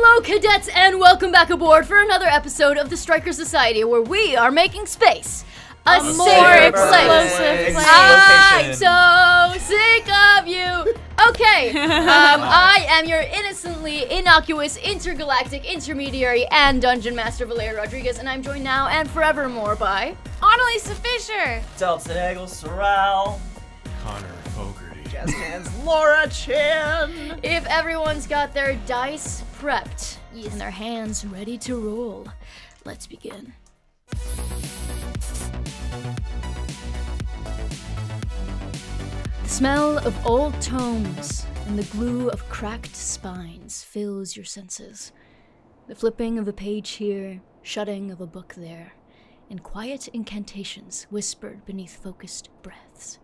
Hello cadets and welcome back aboard for another episode of the Stryker Society, where we are making space a more explosive place. I'm so sick of you. Okay, I am your innocently innocuous intergalactic intermediary and dungeon master Valeria Rodriguez, and I'm joined now and forevermore by Annalisa Fisher, Dalton Eagle Soral, Connor Fogarty, Jazz Hands, Laura Chan. If everyone's got their dice prepped and their hands ready to roll, let's begin. The smell of old tomes and the glue of cracked spines fills your senses. The flipping of a page here, shutting of a book there, and quiet incantations whispered beneath focused breaths.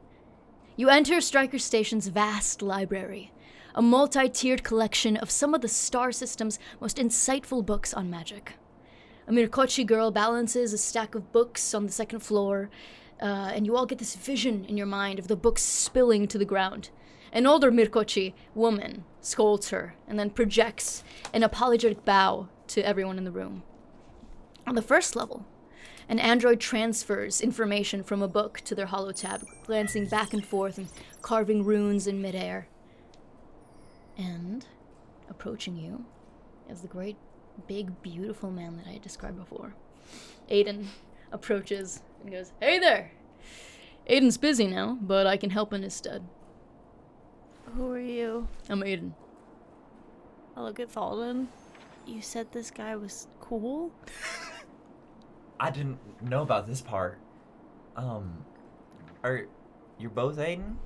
You enter Stryker Station's vast library, a multi-tiered collection of some of the star system's most insightful books on magic. A Mirkochi girl balances a stack of books on the second floor, and you all get this vision in your mind of the books spilling to the ground. An older Mirkochi woman scolds her and then projects an apologetic bow to everyone in the room. On the first level, an android transfers information from a book to their holotab, glancing back and forth and carving runes in midair. And approaching you is the great, big, beautiful man that I described before. Aiden approaches and goes, "Hey there! Aiden's busy now, but I can help in his stead." "Who are you?" "I'm Aiden." I look at Thallden. "You said this guy was cool?" "I didn't know about this part. Are you both Aiden?"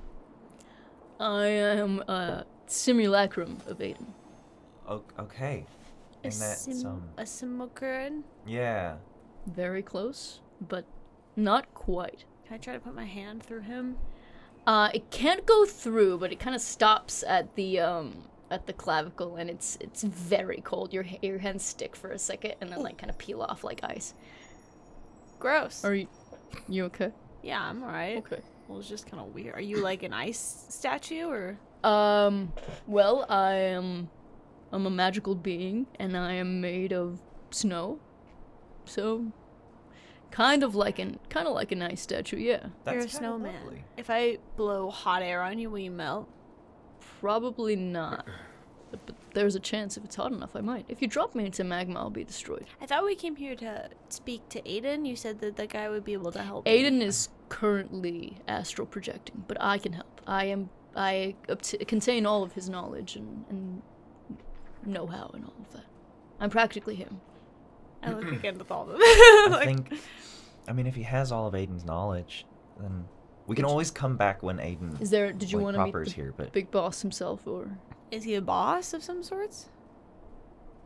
"I am a simulacrum of Aiden." "Okay. And a simulacrum?" "Yeah." "Very close, but not quite." Can I try to put my hand through him? It can't go through, but it kind of stops at the clavicle, and it's very cold. Your hands stick for a second, and then like kind of peel off like ice. Gross. Are you okay? "Yeah, I'm alright." "Okay. Well, it's just kind of weird. Are you like an ice statue or?" Well, I'm a magical being, and I am made of snow, so kind of like an ice statue, yeah." "That's You're a snowman. Lovely. If I blow hot air on you, will you melt?" "Probably not, but there's a chance if it's hot enough I might. If you drop me into magma, I'll be destroyed." "I thought we came here to speak to Aiden. You said that the guy would be able to help." "Aiden is currently astral projecting, but I can help. I contain all of his knowledge and know-how and all of that. I'm practically him." I look again with all of them. I mean, if he has all of Aiden's knowledge, then we can always come back when Aiden is there. Did you want to meet the big boss himself, or is he a boss of some sorts?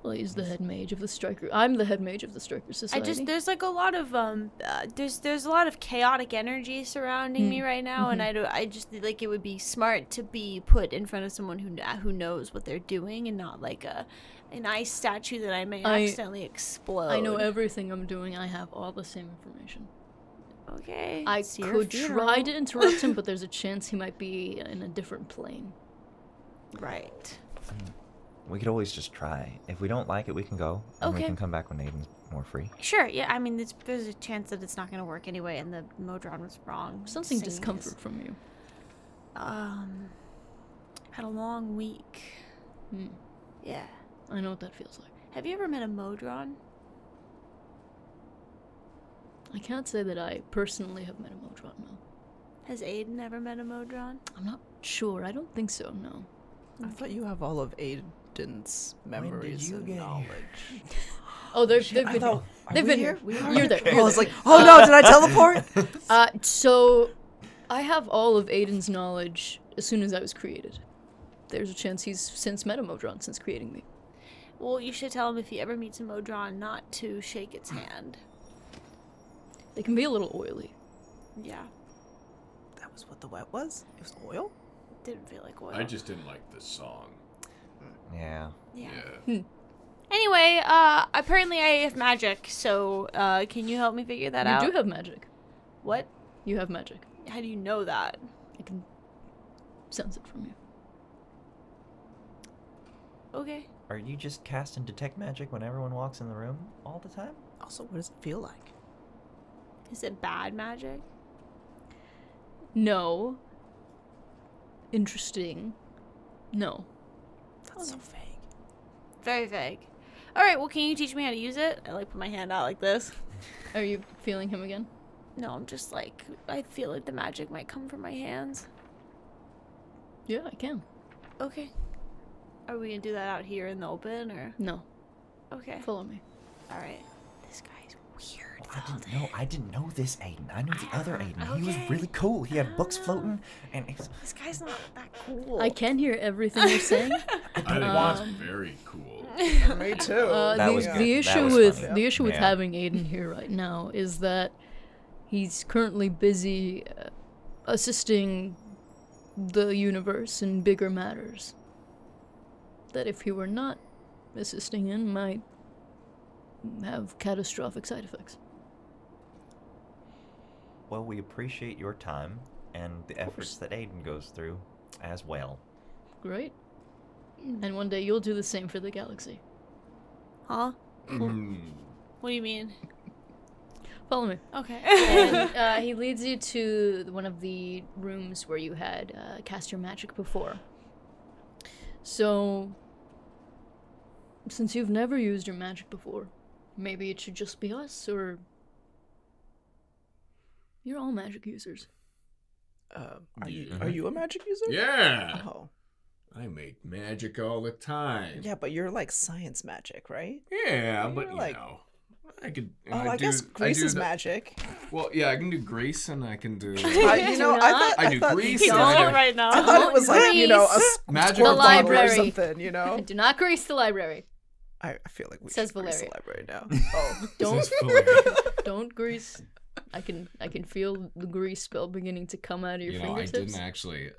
Well, he's the head mage of the Stryker. I'm the head mage of the Stryker Society. There's like a lot of there's a lot of chaotic energy surrounding me right now, and I just like it would be smart to be put in front of someone who knows what they're doing and not like an ice statue that I may accidentally explode. I know everything I'm doing. I have all the same information." "Okay. I could try to interrupt him, but there's a chance he might be in a different plane." "Right. We could always just try. If we don't like it, we can go, and we can come back when Aiden's more free." "Sure, yeah, I mean, there's a chance that it's not going to work anyway, and the Modron was wrong." "Something discomfort from you." Had a long week." "Yeah. I know what that feels like." "Have you ever met a Modron?" "I can't say that I personally have met a Modron, no." "Has Aiden ever met a Modron?" "I'm not sure. I don't think so, no." "I thought you have all of Aiden. Memories and knowledge." "Oh, they've been here. You're there." "Okay." I was like, oh no, did I teleport? So I have all of Aiden's knowledge as soon as I was created. There's a chance he's since met a Modron since creating me." "Well, you should tell him if he ever meets a Modron not to shake its hand. They can be a little oily." "Yeah. That was what the wet was? It was oil?" "It didn't feel like oil. I just didn't like this song." Yeah. "Anyway, apparently I have magic, so can you help me figure that out?" "You do have magic." "What?" "You have magic." "How do you know that?" "I can sense it from you." "Okay. Are you just casting detect magic when everyone walks in the room all the time? Also, what does it feel like? Is it bad magic? No. Interesting. No. That's so vague. Very vague. All right, well, can you teach me how to use it? I like put my hand out like this. Are you feeling him again? No, I'm just like, I feel like the magic might come from my hands. Yeah, I can. Okay. Are we gonna do that out here in the open or? No. Okay. Follow me. All right. This guy's weird. Oh, I didn't know this Aiden. I knew the other Aiden. Okay. He was really cool. He had books floating, and this guy's not that cool. I can hear everything you're saying. I think that's very cool. Me too. The issue with having Aiden here right now is that he's currently busy assisting the universe in bigger matters that if he were not assisting in might have catastrophic side effects. Well, we appreciate your time and the efforts that Aiden goes through as well. Great. And one day you'll do the same for the galaxy. Huh? What do you mean? Follow me. Okay. And he leads you to one of the rooms where you had cast your magic before. So, since you've never used your magic before, maybe it should just be us, or... You're all magic users. Are you a magic user? Yeah! Oh. I make magic all the time. Yeah, but you're like science magic, right? Yeah, you're but you know... I could. I guess Grease is magic. Well, yeah, I can do Grease, and I can do. I do Grease. He's on right now. I thought it was like a magic library or something. You know. Do not Grease the library. I feel like we says should Valeria. Grease the library now. Oh, don't Grease. I can feel the grease spell beginning to come out of your fingertips. I didn't actually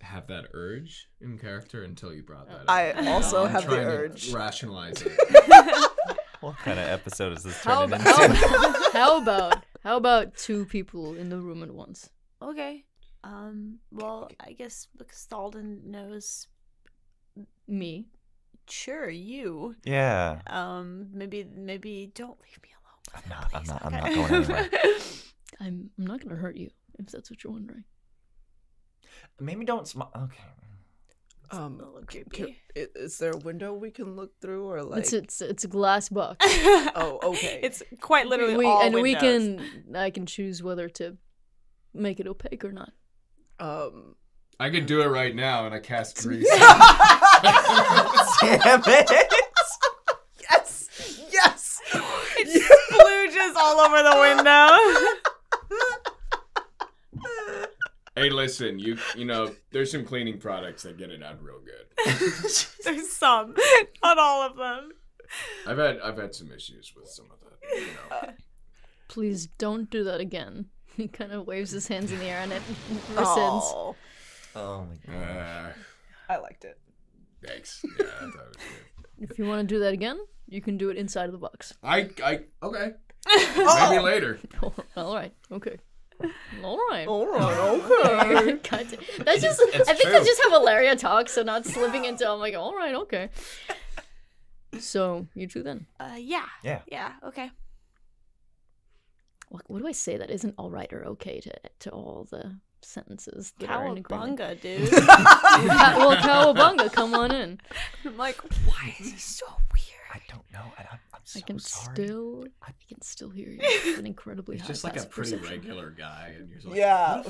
have that urge in character until you brought that up. I also have the urge. To rationalize it. What kind of episode is this turning into? How about two people in the room at once? Okay. Well, I guess because Thallden knows me. Sure, you. Yeah. Maybe don't leave me alone. I'm not going anywhere. I'm not gonna hurt you if that's what you're wondering. Maybe don't smile. Okay. Is there a window we can look through, or like it's a glass box? Oh, okay. It's quite literally I can choose whether to make it opaque or not. I could do it right now, and I cast Grease. Damn it! Yes, yes. It splooges all over the window. Hey, listen, you know, there's some cleaning products that get it out real good. There's some, not all of them. I've had some issues with some of that, you know. Please don't do that again. He kind of waves his hands in the air and it rescinds. Oh my gosh. I liked it. Thanks. Yeah, I thought it was good. If you want to do that again, you can do it inside of the box. Okay. Maybe later. All right. Okay. All right. Okay. God, that's just. I think that's just how Valeria talks, so not slipping into. I'm like, all right, okay. So you two then? Yeah. Okay. What do I say that isn't all right or okay to all the sentences? That are in agreement? Dude. Well, cowabunga, come on in. I'm like, why is this so weird? I don't know. I can still hear you. It's an incredibly high. He's just like a pretty regular guy, and you're like, yeah.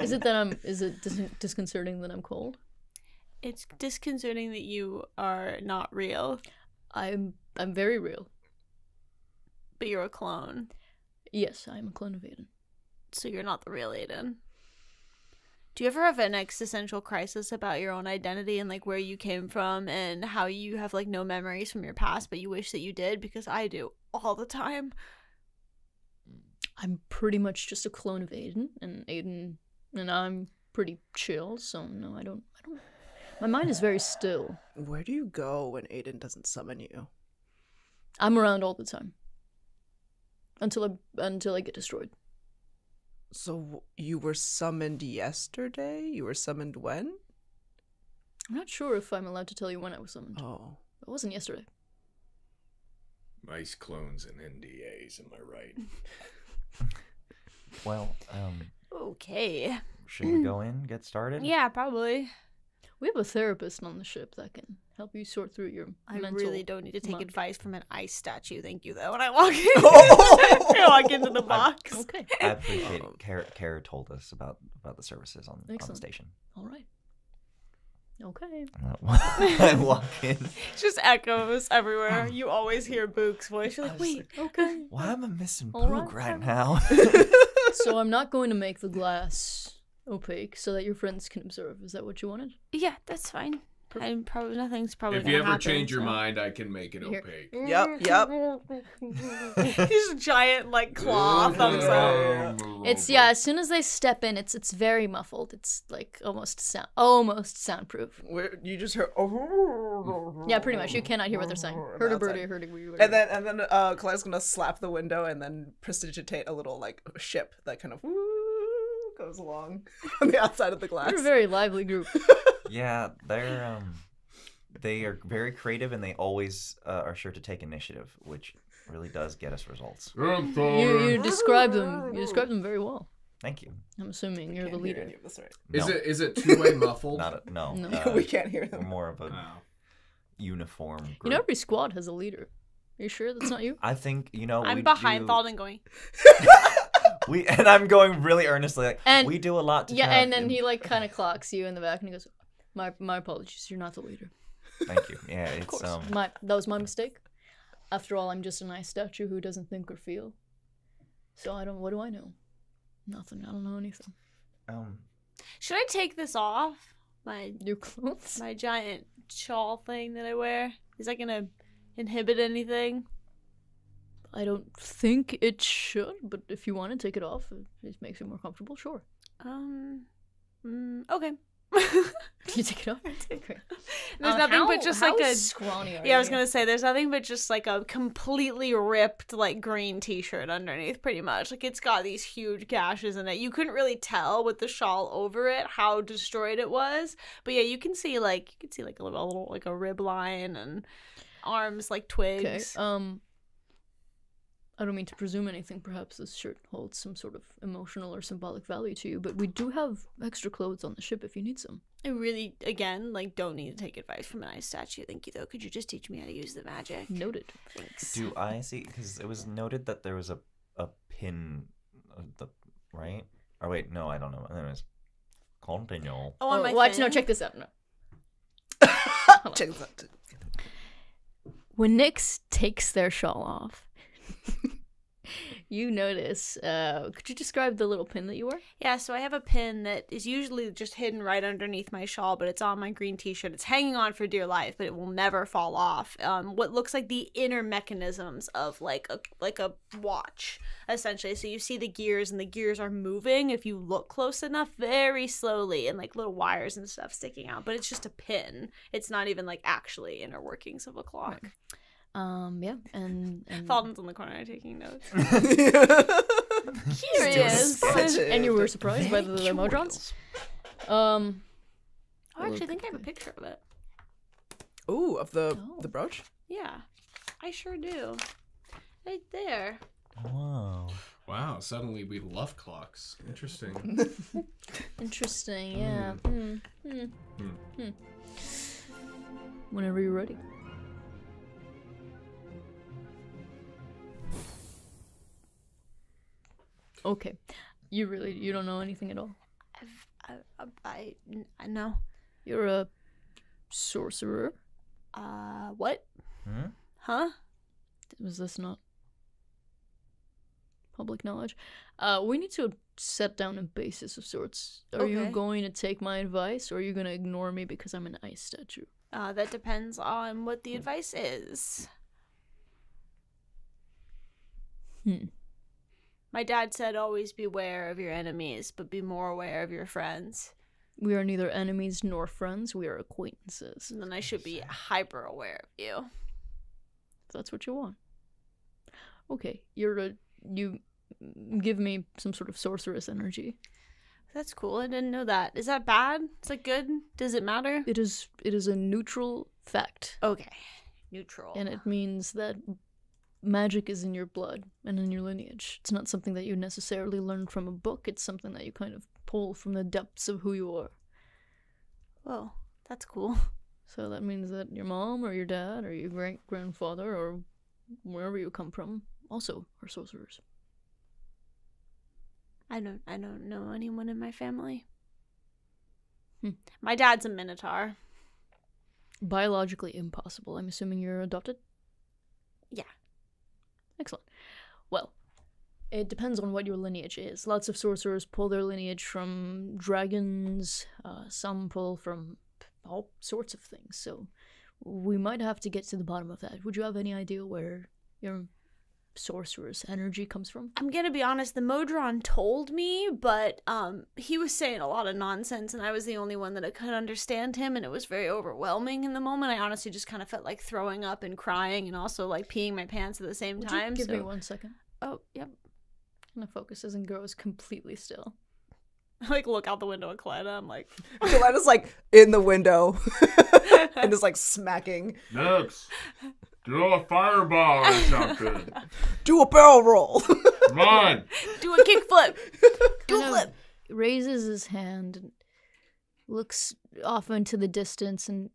Is it that I'm? Is it disconcerting that I'm cold? It's disconcerting that you are not real. I'm very real. But you're a clone. Yes, I'm a clone of Aiden. So you're not the real Aiden. Do you ever have an existential crisis about your own identity and, like, where you came from and how you have, like, no memories from your past, but you wish that you did? Because I do all the time. I'm pretty much just a clone of Aiden, and I'm pretty chill, so no, I don't. My mind is very still. Where do you go when Aiden doesn't summon you? I'm around all the time. Until I get destroyed. So you were summoned yesterday? You were summoned when? I'm not sure if I'm allowed to tell you when I was summoned. Oh. It wasn't yesterday. Mice, clones, and NDAs, am I right? Well, okay. Should we go in, get started? Yeah, probably. We have a therapist on the ship that can help you sort through your mental... I really don't need to take advice from an ice statue, thank you, though, when I walk in. I walk into the box. Okay. I appreciate it. Kara told us about the services on the station. All right. Okay. I walk in. It just echoes everywhere. You always hear Book's voice. You're like, wait, like, okay. Why am I missing Book right now? So I'm not going to make the glass opaque so that your friends can observe. Is that what you wanted? Yeah, that's fine. I'm probably If you ever change your mind, I can make it opaque. Yep. He's a giant like claw thumbs up. It's As soon as they step in, it's very muffled. It's like almost soundproof. Where you just heard. Yeah, pretty much. You cannot hear what they're saying. Heard a birdie, heard a wee. And then Kale's gonna slap the window and then prestidigitate a little like ship that kind of goes along on the outside of the glass. You're a very lively group. Yeah, they're they are very creative and they always are sure to take initiative, which really does get us results. You describe them. You describe them very well. Thank you. I'm assuming you're the leader. Hear any of this, right? No. Is it two-way muffled? No. We can't hear them. We're more of a uniform group. You know, every squad has a leader. Are you sure that's not you? I think I'm behind Thallden going. And I'm going really earnestly. Like, and we do a lot to try. And then he like kind of clocks you in the back and he goes, My apologies, you're not the leader. Thank you. Yeah, it's of course. That was my mistake. After all, I'm just an ice statue who doesn't think or feel. So what do I know? Nothing. I don't know anything. Should I take this off? My new clothes? My giant shawl thing that I wear? Is that gonna inhibit anything? I don't think it should, but if you want to take it off, it makes it more comfortable, sure. Okay. You take it off? Okay. There's nothing but just like a scrawny. Yeah, I was gonna say there's nothing but just like a completely ripped like green t-shirt underneath, pretty much. Like it's got these huge gashes in it. You couldn't really tell with the shawl over it how destroyed it was, but yeah, you can see like a little like a rib line and arms like twigs. Okay. I don't mean to presume anything. Perhaps this shirt holds some sort of emotional or symbolic value to you, but we do have extra clothes on the ship if you need some. I really, again, like, don't need to take advice from an ice statue. Thank you, though. Could you just teach me how to use the magic? Noted. Thanks. Do I see? Because it was noted that there was a pin, right? Or wait, no, I don't know. Anyways, continue. Oh, on my watch. No, check this out. No. Check this out. When Nyx takes their shawl off, you notice, could you describe the little pin that you wear? Yeah, so I have a pin that is usually just hidden right underneath my shawl, but it's on my green t-shirt. It's hanging on for dear life, but it will never fall off. What looks like the inner mechanisms of like a watch, essentially. So you see the gears, and the gears are moving if you look close enough, very slowly, and like little wires and stuff sticking out. But it's just a pin. It's not even like actually inner workings of a clock. Right. Yeah, and Thallden's in the corner taking notes. Curious. And you were surprised by the Modrons? I actually think I have a picture of it. Ooh, of the brooch? Yeah, I sure do. Right there. Wow. Wow, suddenly we love clocks. Interesting. Interesting, yeah. Whenever you're ready. Okay, you don't know anything at all. I know. You're a sorcerer. What? Hmm? Huh? Was this not public knowledge? We need to set down a basis of sorts. Are you going to take my advice, or are you going to ignore me because I'm an ice statue? That depends on what the advice is. My dad said, always beware of your enemies, but be more aware of your friends. We are neither enemies nor friends. We are acquaintances. And then I should be hyper aware of you. If that's what you want. Okay, you give me some sort of sorceress energy. That's cool. I didn't know that. Is that bad? Is that good? Does it matter? It is a neutral fact. Okay. Neutral. And it means that magic is in your blood and in your lineage. It's not something that you necessarily learn from a book. It's something that you kind of pull from the depths of who you are. Whoa, that's cool. So that means that your mom or your dad or your great-grandfather or wherever you come from also are sorcerers. I don't know anyone in my family. My dad's a Minotaur. Biologically impossible. I'm assuming you're adopted? Yeah. Excellent. Well, it depends on what your lineage is. Lots of sorcerers pull their lineage from dragons. Some pull from all sorts of things. So we might have to get to the bottom of that. Would you have any idea where your sorcerer's energy comes from? I'm gonna be honest, the Modron told me, but he was saying a lot of nonsense and I was the only one that could understand him, and it was very overwhelming in the moment. I honestly just kind of felt like throwing up and crying and also like peeing my pants at the same time. Give me 1 second. Oh, yep. And the focus isn't goes completely still. I like look out the window at Kaleida. I'm like, Kaleida's like in the window and just like smacking. Next. Do a fireball or something. Do a barrel roll. Come on. Do a kickflip. Do a flip. Raises his hand and looks off into the distance and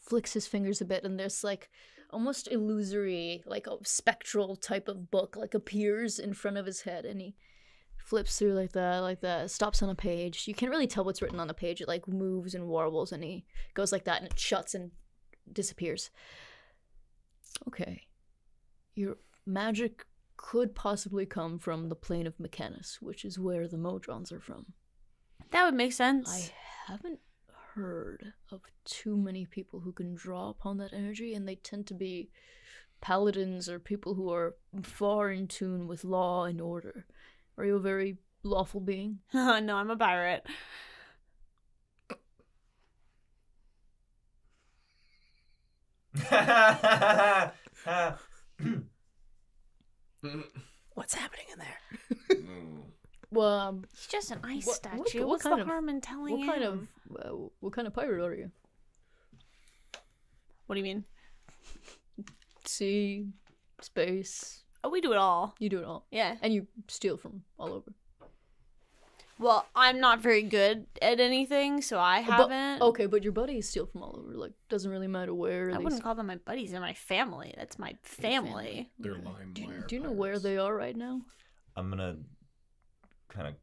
flicks his fingers a bit, and there's like almost illusory, like a spectral type of book, like appears in front of his head, and he flips through like that, stops on a page. You can't really tell what's written on the page. It like moves and warbles, and he goes like that and it shuts and disappears. Okay, your magic could possibly come from the Plane of Mechanus, which is where the Modrons are from. That would make sense. I haven't heard of too many people who can draw upon that energy, and they tend to be paladins or people who are far in tune with law and order. Are you a very lawful being? No, I'm a pirate. What's happening in there? Well, he's just an ice statue. What's the harm in telling him? What kind of pirate are you? What do you mean? Sea, space. Oh, we do it all. You do it all. Yeah. And you steal from all over. Well, I'm not very good at anything, so I haven't. Okay, but your buddies steal from all over. Like, doesn't really matter where. I wouldn't call them my buddies. They're my family. That's my family. They're lime wire. Do you know where they are right now? I'm gonna kind of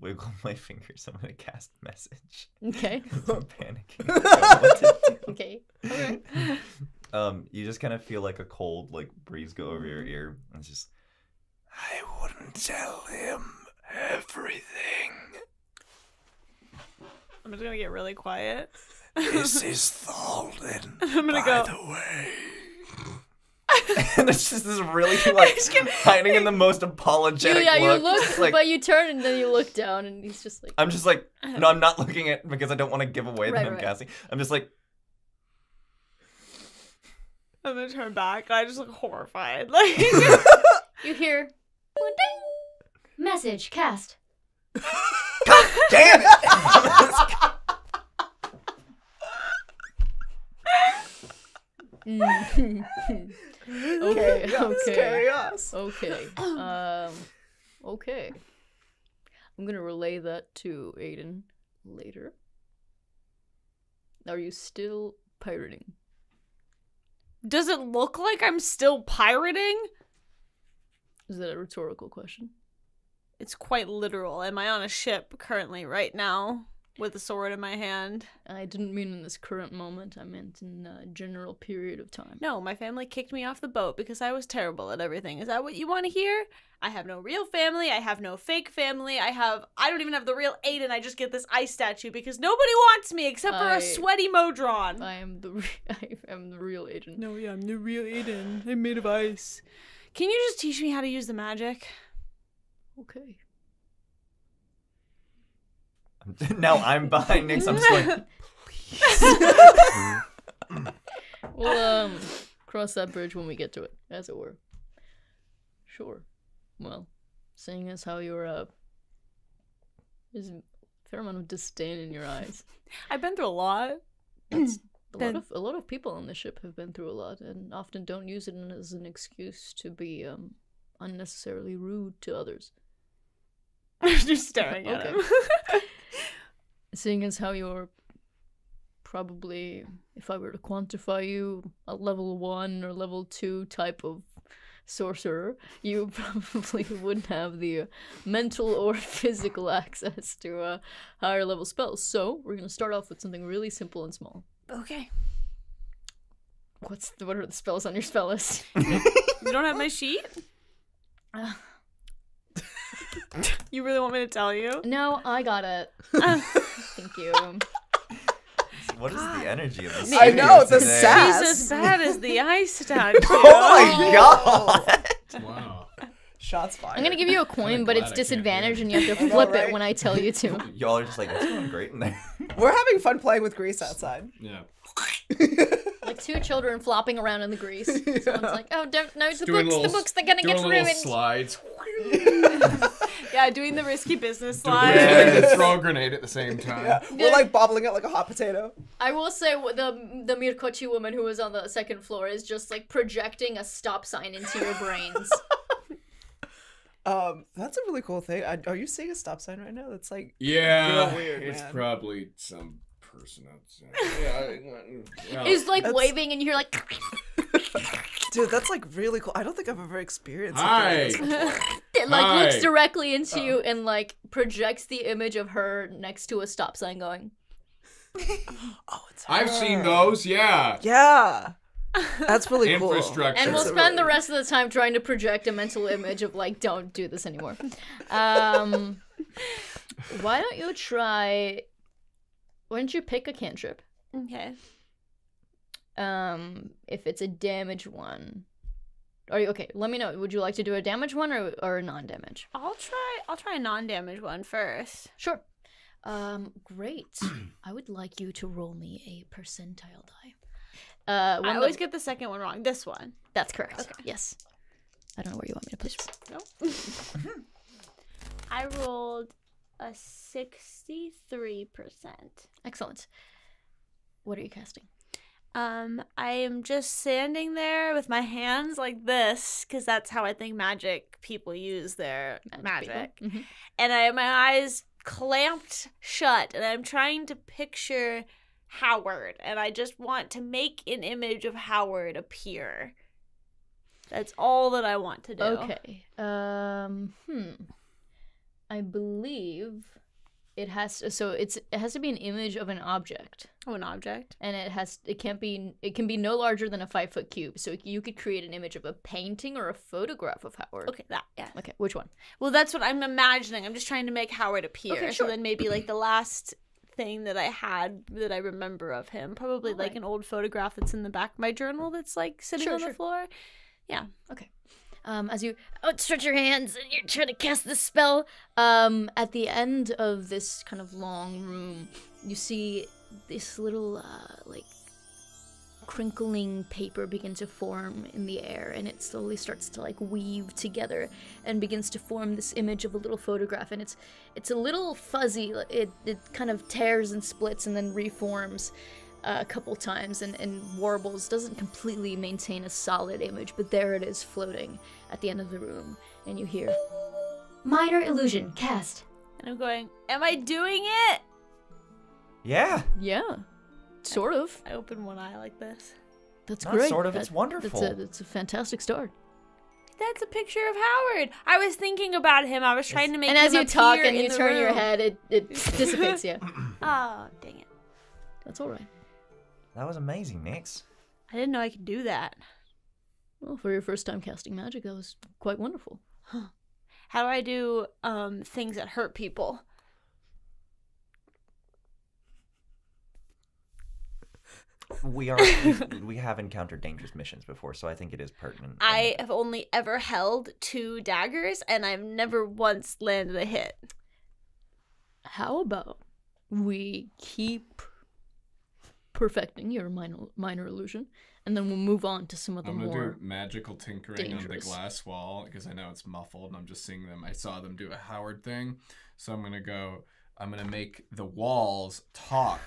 wiggle my fingers. I'm gonna cast message. Okay. I'm panicking. I don't know what to do. Okay. All right. You just kind of feel like a cold breeze go over your ear, and it's just. I wouldn't tell him. Everything. I'm just gonna get really quiet. This is Thallden. I'm gonna go. The way. And it's just this really hiding in the most apologetic look. Yeah, you look, but you turn and then you look down, and he's just like. I'm just like, no, I'm not looking at because I don't want to give away that I'm casting. I'm just like. I'm gonna turn back. I just look horrified. Like you hear. Ding! Message cast. God damn it! Okay. Yeah, okay. Chaos. Okay. Okay. I'm gonna relay that to Aiden later. Are you still pirating? Does it look like I'm still pirating? Is that a rhetorical question? It's quite literal. Am I on a ship currently right now with a sword in my hand? I didn't mean in this current moment. I meant in a general period of time. No, my family kicked me off the boat because I was terrible at everything. Is that what you want to hear? I have no real family. I have no fake family. I don't even have the real Aiden. I just get this ice statue because nobody wants me except for a sweaty Modron. I am the real Aiden. No, yeah, I'm the real Aiden. I'm made of ice. Can you just teach me how to use the magic? Okay. Now I'm behind Nix. I'm just like, please. We'll cross that bridge when we get to it, as it were. Sure. Well, seeing as how you're a There's a fair amount of disdain in your eyes. I've been through a lot. A lot of people on the ship have been through a lot and often don't use it as an excuse to be unnecessarily rude to others. I'm just staring at him. Seeing as how you're probably, if I were to quantify you, a level 1 or level 2 type of sorcerer, you probably wouldn't have the mental or physical access to higher level spells. So we're going to start off with something really simple and small. Okay. What are the spells on your spell list? You don't have my sheet? You really want me to tell you? No, I got it. Thank you. What is the energy of this? I know, the sass. She's as bad as the ice statue. Oh my god! Wow. Shots fired. I'm gonna give you a coin, but it's disadvantage, and you have to flip it when I tell you to. Y'all are just like, it's going great in there. We're having fun playing with grease outside. Yeah. Like two children flopping around in the grease. Yeah. Someone's like, oh, don't, no, the books, the books, they're gonna get ruined. Slides. Yeah, doing the risky business slide. Yeah, and throw a grenade at the same time. Yeah. We're like bobbling it like a hot potato. I will say the Mirkochi woman who was on the second floor is just like projecting a stop sign into your brains. That's a really cool thing. Are you seeing a stop sign right now? That's like real weird. It's probably some person outside. Yeah, it's like waving, and you're like. Dude, that's like really cool. I don't think I've ever experienced something like this before. It like looks directly into you and like projects the image of her next to a stop sign going. Oh, it's her. I've seen those, yeah. Yeah. That's really cool. Infrastructure. And we'll spend the rest of the time trying to project a mental image of like, don't do this anymore. Why don't you try... Why don't you pick a cantrip? Okay. If it's a damage one, are you okay? Let me know. Would you like to do a damage one or a non-damage? I'll try a non-damage one first. Sure. Great. I would like you to roll me a percentile die. I always get the second one wrong. This one. That's correct. Okay. Yes. I don't know where you want me to put this. No. I rolled a 63%. Excellent. What are you casting? I am just standing there with my hands like this, because that's how I think magic people use their magic. Mm-hmm. And I have my eyes clamped shut, and I'm trying to picture Howard, and I just want to make an image of Howard appear. That's all that I want to do. Okay. I believe... it has to be an image of an object. Oh, an object. And it can be no larger than a 5-foot cube. So you could create an image of a painting or a photograph of Howard. Okay, that, yeah. Okay, which one? Well, that's what I'm imagining. I'm just trying to make Howard appear. Okay, sure. So then maybe like the last thing that I had that I remember of him, probably like an old photograph that's in the back of my journal that's like sitting on the floor. Yeah. Okay. As you outstretch your hands and you're trying to cast this spell, at the end of this kind of long room, you see this little, like, crinkling paper begin to form in the air, and it slowly starts to, like, weave together and begins to form this image of a little photograph, and it's a little fuzzy. It kind of tears and splits and then reforms a couple times and warbles, doesn't completely maintain a solid image, but there it is floating at the end of the room, and you hear, minor illusion cast. And I'm going, am I doing it? Yeah. Yeah. Sort of. I open one eye like this. That's great. Not sort of, it's wonderful. It's a fantastic start. That's a picture of Howard. I was thinking about him. I was trying to make him appear in the room. And as you talk and you turn your head, it dissipates you. Oh, dang it. That's all right. That was amazing, Nix. I didn't know I could do that. Well, for your first time casting magic, that was quite wonderful. Huh. How do I do things that hurt people? We have encountered dangerous missions before, so I think it is pertinent. I have only ever held 2 daggers, and I've never once landed a hit. How about we keep perfecting your minor illusion, and then we'll move on to some of the more. I'm gonna do magical tinkering dangerous. On the glass wall because I know it's muffled and I'm just seeing them. I saw them do a Howard thing, so I'm gonna make the walls talk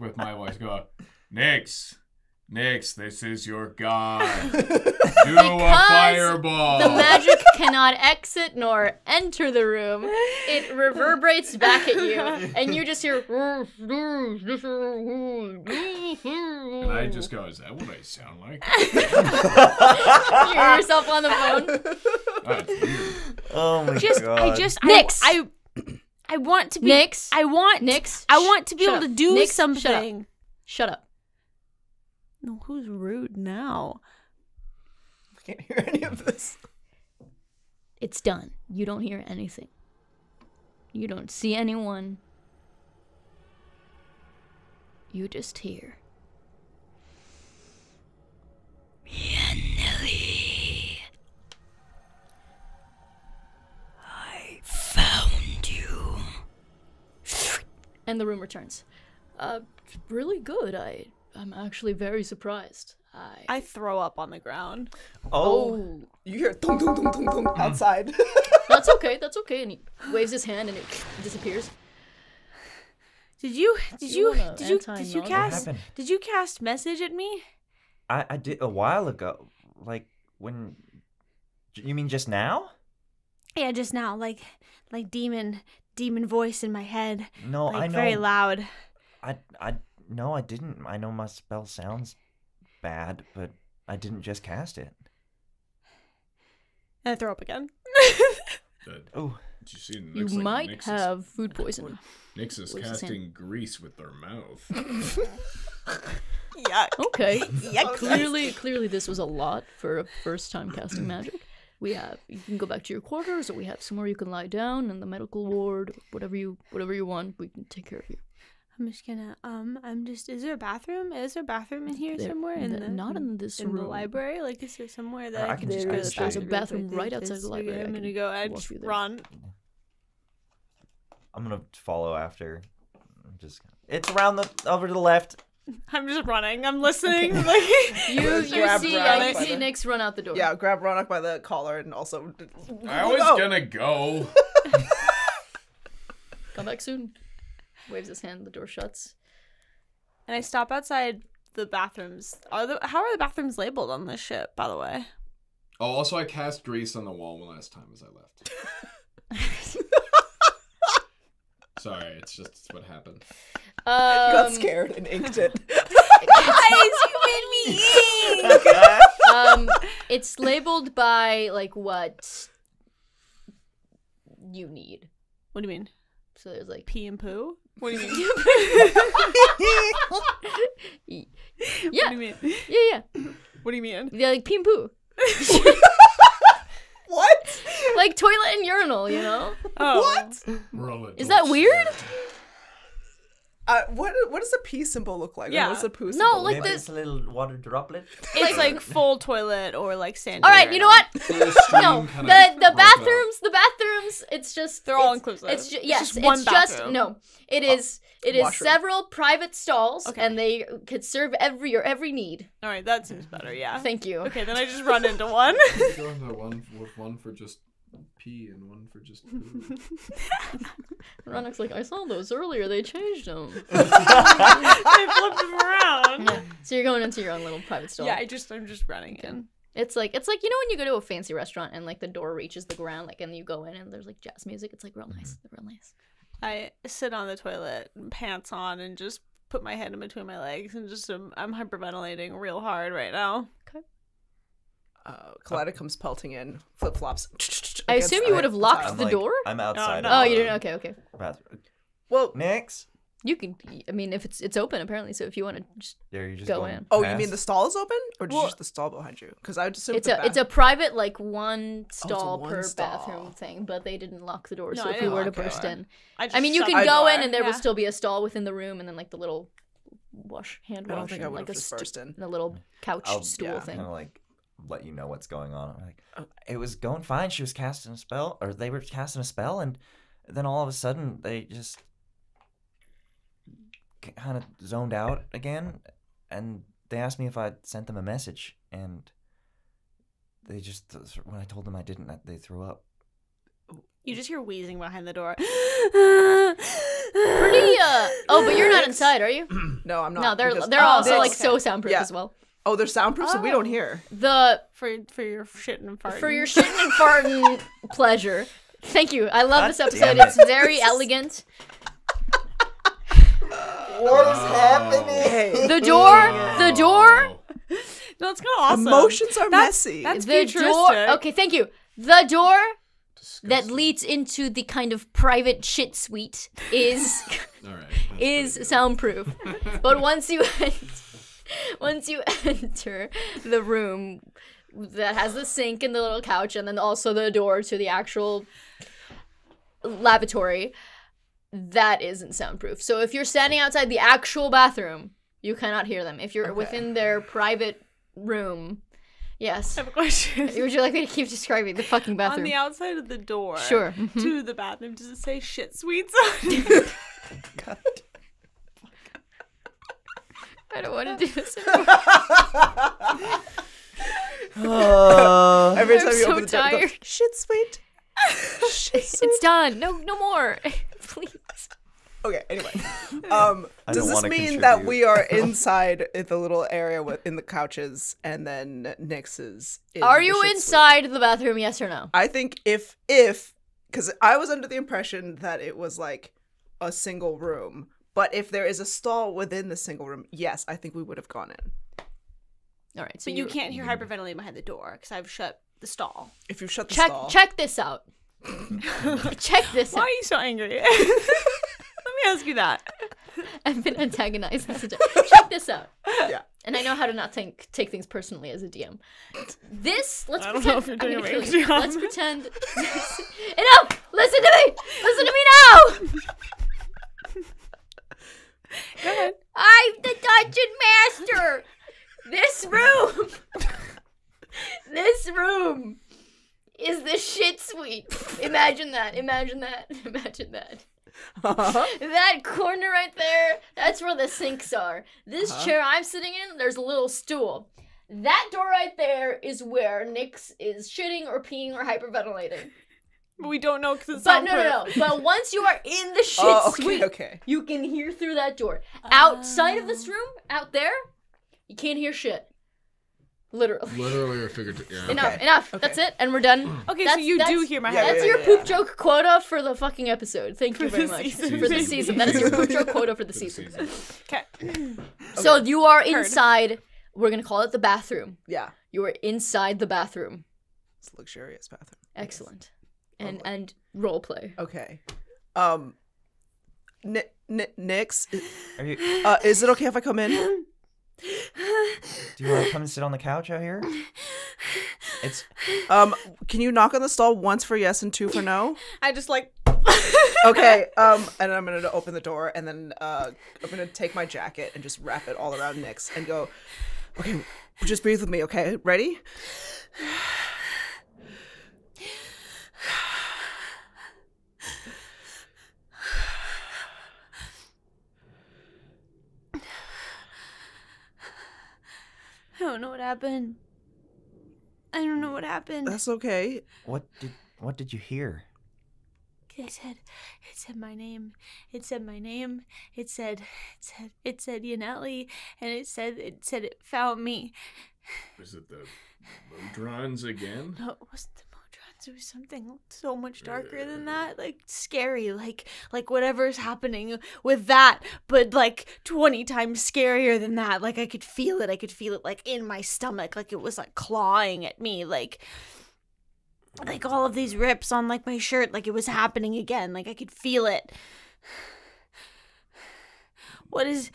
with my voice. Go, Nyx. Nyx, this is your god. Do a fireball. The magic cannot exit nor enter the room. It reverberates back at you, and you just hear. And I just go, "Is that what I sound like?" You hear yourself on the phone. That's weird. Oh my god! Nyx, I want to be. Nyx, I want to be able to do something. Shut up. No, who's rude now? I can't hear any of this. It's done. You don't hear anything. You don't see anyone. You just hear. Yaneli. I found you. And the room returns. Really good. I'm actually very surprised. I throw up on the ground. Oh. You hear thong, thong, thong, thong, thong outside. That's okay. That's okay. And he waves his hand and it disappears. Did you cast message at me? I did a while ago. Like when you mean just now? Yeah, just now. Like demon voice in my head. No, like, I know. Very loud. No, I didn't. I know my spell sounds bad, but I didn't just cast it. And I throw up again. Oh, did you see Nyx, you like, might Nyx have is, food poisoning. Nyx is casting grease with their mouth. Yuck. Okay. Yuck. Clearly, this was a lot for a first-time casting magic. You can go back to your quarters, or we have somewhere you can lie down in the medical ward. Whatever you want, we can take care of you. I'm just gonna, is there a bathroom? Is there a bathroom in here somewhere? Not in this room. In the library? Like, is there somewhere that I can just go to? There's a bathroom right outside the library. I'm gonna go, I just run. I'm gonna follow after. It's around over to the left. I'm just running. I'm listening. Okay. Like you see Nyx run out the door. Yeah, grab Ronak by the collar and also. I was gonna go. Come back soon. Waves his hand, the door shuts. And I stop outside the bathrooms. How are the bathrooms labeled on this ship, by the way? Oh, also I cast grease on the wall one last time as I left. Sorry, it's what happened. I got scared and inked it. Guys, you made me ink! Okay. It's labeled by, like, what you need. What do you mean? So there's, like... Pee and poo? What do you mean? Yeah. What do you mean? Yeah, yeah. What do you mean? Yeah, like pee and poo. What? Like toilet and urinal, you know? Oh. What? We're all adults. Is that weird? What does a pee symbol look like? Yeah. What does a poo symbol look like? Maybe it's a little water droplet. It's like full toilet or like sand. All right, you know what? No, the bathrooms. It's just they're all inclusive. It is several private stalls, okay. And they could serve every need. All right, that seems better. Yeah. Thank you. Okay, then I just run into one. One for just. Pee and one for just poo. Ronak's like, I saw those earlier, they changed them. They flipped them around. Yeah. So you're going into your own little private stall. Yeah, I'm just running in. It's like you know when you go to a fancy restaurant and like the door reaches the ground, like, and you go in and there's like jazz music, it's like real nice. Real nice. I sit on the toilet, pants on, and just put my head in between my legs and just I'm hyperventilating real hard right now. Okay. Kaleida comes pelting in, flip flops. I assume you would have locked the door. I'm outside. Oh, you didn't. Okay. Well, Nyx, you can. I mean, if it's open apparently, so if you want to just go in. Oh, you mean the stall is open, or just the stall behind you? Because I would assume it's a private like one stall per bathroom thing, but they didn't lock the door. So if you were to burst in, I mean, you can go in and there will still be a stall within the room, and then like the little hand wash, and like a little couch stool thing. Let you know what's going on. I'm like, it was going fine. She was casting a spell, or they were casting a spell, and then all of a sudden they just kind of zoned out again, and they asked me if I sent them a message, and they just, when I told them I didn't, they threw up. You just hear wheezing behind the door. Pretty. Oh, but you're not inside, are you? No, I'm not. No, they're also like so soundproof as well. Oh, they're soundproof, so we don't hear. For your shitting and farting. For your shitting and farting pleasure. Thank you. I love this episode. It's very elegant. What is happening? The door. No, it's kind of awesome. Emotions are messy. That's futuristic. Okay, thank you. The door that leads into the kind of private shit suite is is soundproof. But once you enter the room that has the sink and the little couch and then also the door to the actual lavatory, that isn't soundproof. So if you're standing outside the actual bathroom, you cannot hear them. If you're within their private room, yes. I have a question. Would you like me to keep describing the fucking bathroom? On the outside of the door to the bathroom, does it say shit suites on it? God. I don't want to do this anymore. Every time you open the door, you go, shit suite. Shit suite. It's done. No more. Please. Okay, anyway. Does this mean that we are inside the little area in the couches and then Nyx is in the shit suite? Are you inside the bathroom, yes or no? I think if, because I was under the impression that it was like a single room. But if there is a stall within the single room, yes, I think we would have gone in. All right. So but you can't hear hyperventilating behind the door because I've shut the stall. If you've shut the stall. Check this out. Check this out. Why are you so angry? Let me ask you that. I've been antagonized. Check this out. Yeah. And I know how to not take things personally as a DM. Let's pretend. I don't know if you're doing a great job. Let's pretend. Enough! Listen to me! Listen to me now! Go ahead. I'm the dungeon master. This room is the shit suite. Imagine that. Uh-huh. That corner right there, that's where the sinks are. This chair I'm sitting in, there's a little stool. That door right there is where Nyx is shitting or peeing or hyperventilating. We don't know because it's soundproof. No. But once you are in the shit suite, you can hear through that door. Outside of this room, out there, you can't hear shit. Literally or figuratively. Yeah. Enough. Okay. That's it, and we're done. Okay, so you do hear my head. That's your poop joke quota for the fucking episode. Thank you very much for the season. That is your poop joke quota for the season. Okay. So you are inside. We're gonna call it the bathroom. Yeah. You are inside the bathroom. It's a luxurious bathroom. Excellent. And role play. Okay. Nyx, is it okay if I come in? Do you want to come and sit on the couch out here? It's can you knock on the stall once for yes and two for no? I just like okay, and I'm going to open the door and then I'm going to take my jacket and just wrap it all around Nyx and go, okay, just breathe with me, okay? Ready? I don't know what happened. I don't know what happened. That's okay. What did you hear? It said my name. It said Yaneli, and it said it found me. Was it the Modrons again? No, it wasn't the Modrons. It was something so much darker than that. Like scary, like whatever's happening with that, but like 20 times scarier than that. Like I could feel it. Like in my stomach. Like it was like clawing at me. Like all of these rips on like my shirt. Like it was happening again. Like I could feel it. What is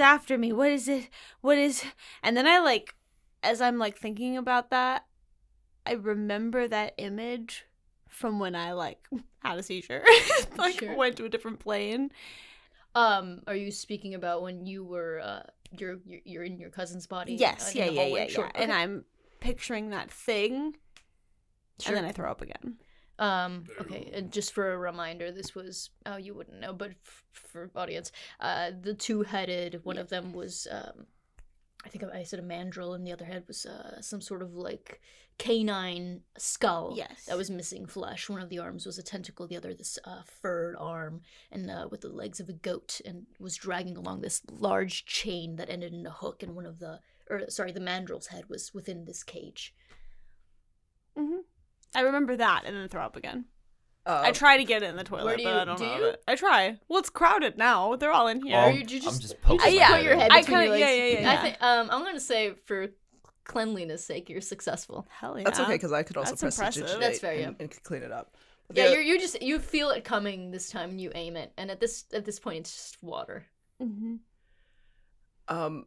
after me? What is it? What is? And then I like, as I'm like thinking about that, I remember that image from when I like had a seizure, went to a different plane. Are you speaking about when you were you're in your cousin's body? Yes, yeah. Sure. And I'm picturing that thing, and then I throw up again. Okay, and just for a reminder, this was, oh, you wouldn't know, but for audience, the two-headed, one of them was, I think I said a mandrel, and the other head was some sort of, like, canine skull that was missing flesh. One of the arms was a tentacle, the other this furred arm, and with the legs of a goat, and was dragging along this large chain that ended in a hook, and one of the, or sorry, the mandrel's head was within this cage. Mm-hmm. I remember that and then throw up again. I try to get it in the toilet, but I don't know. I try. Well, it's crowded now. They're all in here. Or you just, I'm just poking put your head between your legs. I think, I'm going to say for cleanliness sake, you're successful. Hell yeah. That's okay, because I could also prestidigitate and clean it up. But yeah, you just, you feel it coming this time and you aim it. And at this point, it's just water. Mm-hmm.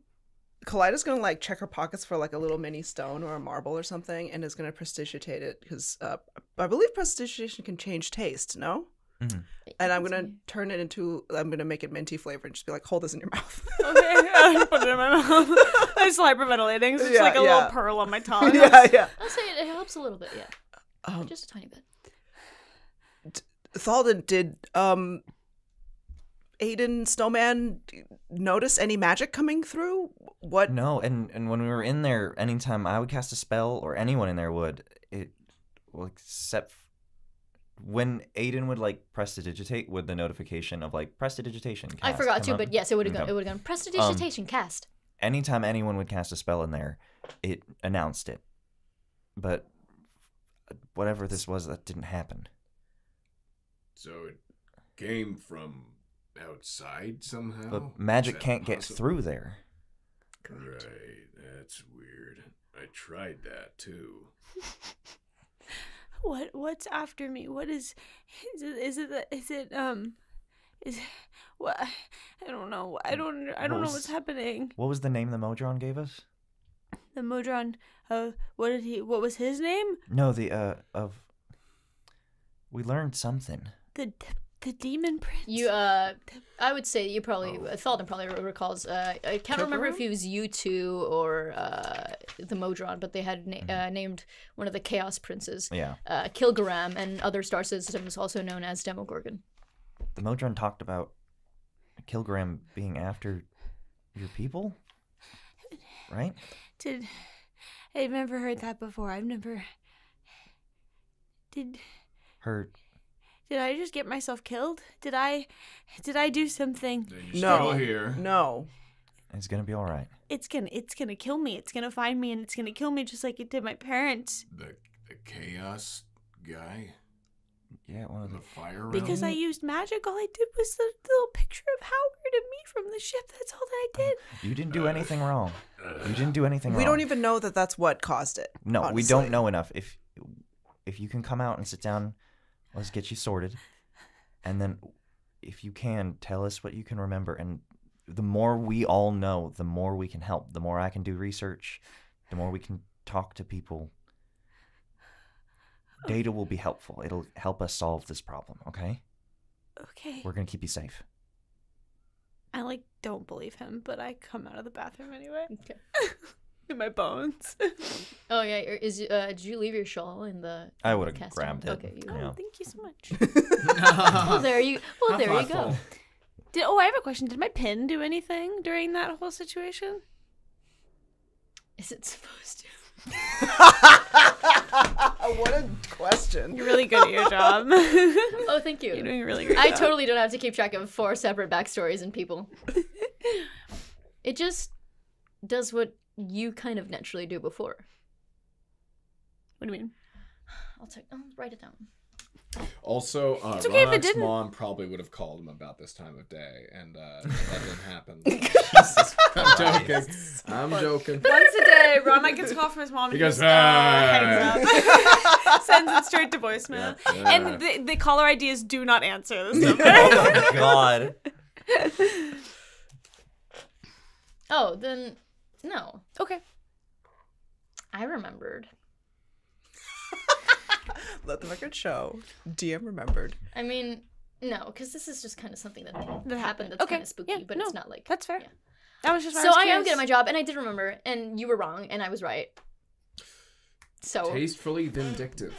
Kaleida's gonna like check her pockets for like a little mini stone or a marble or something, and is gonna prestidigitate it because I believe prestidigitation can change taste. No, mm-hmm. And I'm gonna turn it into make it minty flavor and just be like, hold this in your mouth. Okay, yeah, put it in my mouth. I'm just hyperventilating. It's just like a little pearl on my tongue. I'll say it helps a little bit. Yeah, just a tiny bit. Thallden, did Aiden Snowman notice any magic coming through? What? No, and when we were in there, anytime I would cast a spell or anyone in there would, it, well, except when Aiden would like prestidigitate with the notification of like prestidigitation cast. I forgot to, but yes, it would have gone. It would have gone prestidigitation cast. Anytime anyone would cast a spell in there, it announced it. But whatever this was, that didn't happen. So it came from outside somehow? But magic can't get through there. Correct. Right, that's weird. I tried that too. What's after me? What is it what? I don't know. I don't know what's happening. What was the name the Modron gave us? The Modron of what was his name? No, the we learned something. The demon prince. You, I would say you probably, Thallden probably recalls. I can't remember if it was you two or the Modron, but they had named one of the Chaos Princes. Yeah. Kilgaram and other star systems, also known as Demogorgon. The Modron talked about Kilgaram being after your people, right? I've never heard that before. I've never heard. Did I just get myself killed? Did I do something? No. Here. No. It's gonna be all right. It's gonna kill me. It's gonna find me and it's gonna kill me just like it did my parents. The chaos guy. Yeah, one of the fire. Because I used magic. All I did was the little picture of Howard and me from the ship. That's all that I did. You didn't do anything wrong. You didn't do anything wrong. We don't even know that that's what caused it. No, honestly. We don't know enough. If you can come out and sit down. Let's get you sorted, and then, if you can, tell us what you can remember. And the more we all know, the more we can help. The more I can do research, the more we can talk to people. Data will be helpful. It'll help us solve this problem, okay? Okay. We're going to keep you safe. I, like, don't believe him, but I come out of the bathroom anyway. Okay. In my bones. Oh yeah, did you leave your shawl in the? I would have grabbed it. Okay, thank you so much. Well, there you. Well, there you go. Oh, I have a question. Did my pin do anything during that whole situation? Is it supposed to? What a question. You're really good at your job. Oh, thank you. You're doing a really great job. I totally don't have to keep track of 4 separate backstories and people. It just does what. You kind of naturally do before. What do you mean? I'll write it down. Also, okay Ronak's mom probably would have called him about this time of day, and that didn't happen. I'm joking. I'm joking. Once a day, Ronak gets a call from his mom. He goes, hangs up, sends it straight to voicemail, and the caller ID is do not answer this number. Oh my god. Oh, then. No. Okay. I remembered. Let the record show. DM remembered. I mean, no, because this is just kind of something that happened that's kind of spooky, but it's not like... That's fair. Yeah. That was just... So I am good at my job, and I did remember, and you were wrong, and I was right. So tastefully vindictive.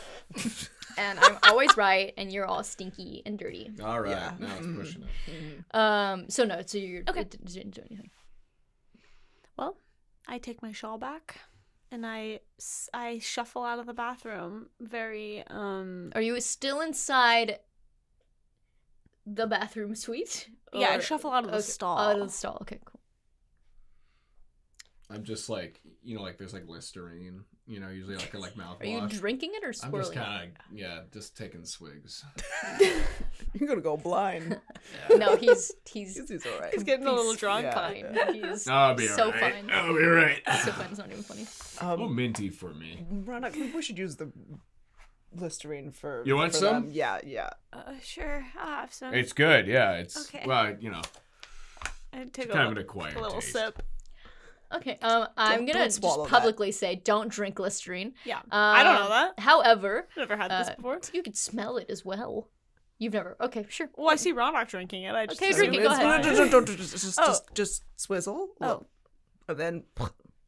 And I'm always right, and you're all stinky and dirty. All right, yeah. Now it's pushing it. So no, so you didn't do anything. Well, I take my shawl back, and I shuffle out of the bathroom. Very. Are you still inside the bathroom suite? Or... Yeah, I shuffle out of the stall. Out of the stall. Okay, cool. I'm just like, you know, like there's like Listerine, you know, usually like a mouthwash. Are you drinking it or swirling? I'm just kind of, yeah, just taking swigs. You're gonna go blind. Yeah. No, he's all right. He's getting a little drunk. Yeah, fine. Yeah. He's so right. Fine. I'll be right. So fine. It's not even funny. Oh, minty for me. Ronak, we should use the Listerine for. You want some? Them. Yeah, yeah. Sure. I'll have some. It's good. Yeah, it's okay. Well, you know, I'd take kind of an acquired a little taste. Sip. Okay, I'm gonna just publicly say don't drink Listerine. Yeah, I don't know that. However, never had this before. You could smell it as well. You've never. Okay, sure. Well, I see Ronak drinking it. I just drink it. Go ahead. Just swizzle. Oh, and then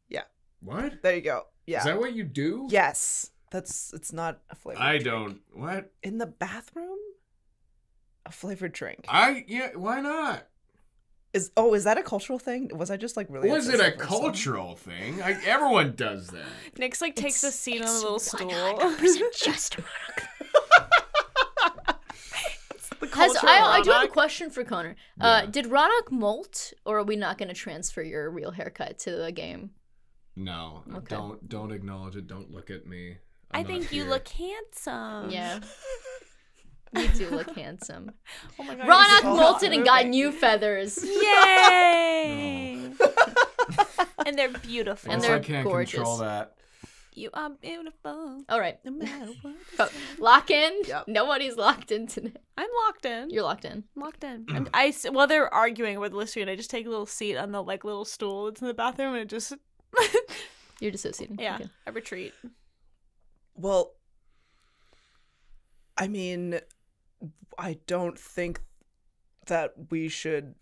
yeah. What? There you go. Yeah. Is that what you do? Yes. That's it's not a flavor. I don't. What? In the bathroom? A flavored drink. Yeah. Why not? Is that a cultural thing? Was I just like really? Was it a cultural thing? Like everyone does that. Nyx like takes a seat on a little stool. Just Ronak. I do have a question for Connor. Yeah. Did Ronak molt, or are we not going to transfer your real haircut to the game? No, okay. Don't acknowledge it. Don't look at me. I think you look handsome. Yeah. You do look handsome. Oh my God, Ronak molted and got new feathers. Yay! And they're beautiful. And they're gorgeous. Control that. You are beautiful. All right. No matter what. Lock in. Yep. Nobody's locked in today. I'm locked in. You're locked in. I'm locked in. While they're arguing with Listerine, I just take a little seat on the like little stool that's in the bathroom, and it just. You're dissociating. Yeah. Okay. I retreat. Well, I mean. I don't think that we should.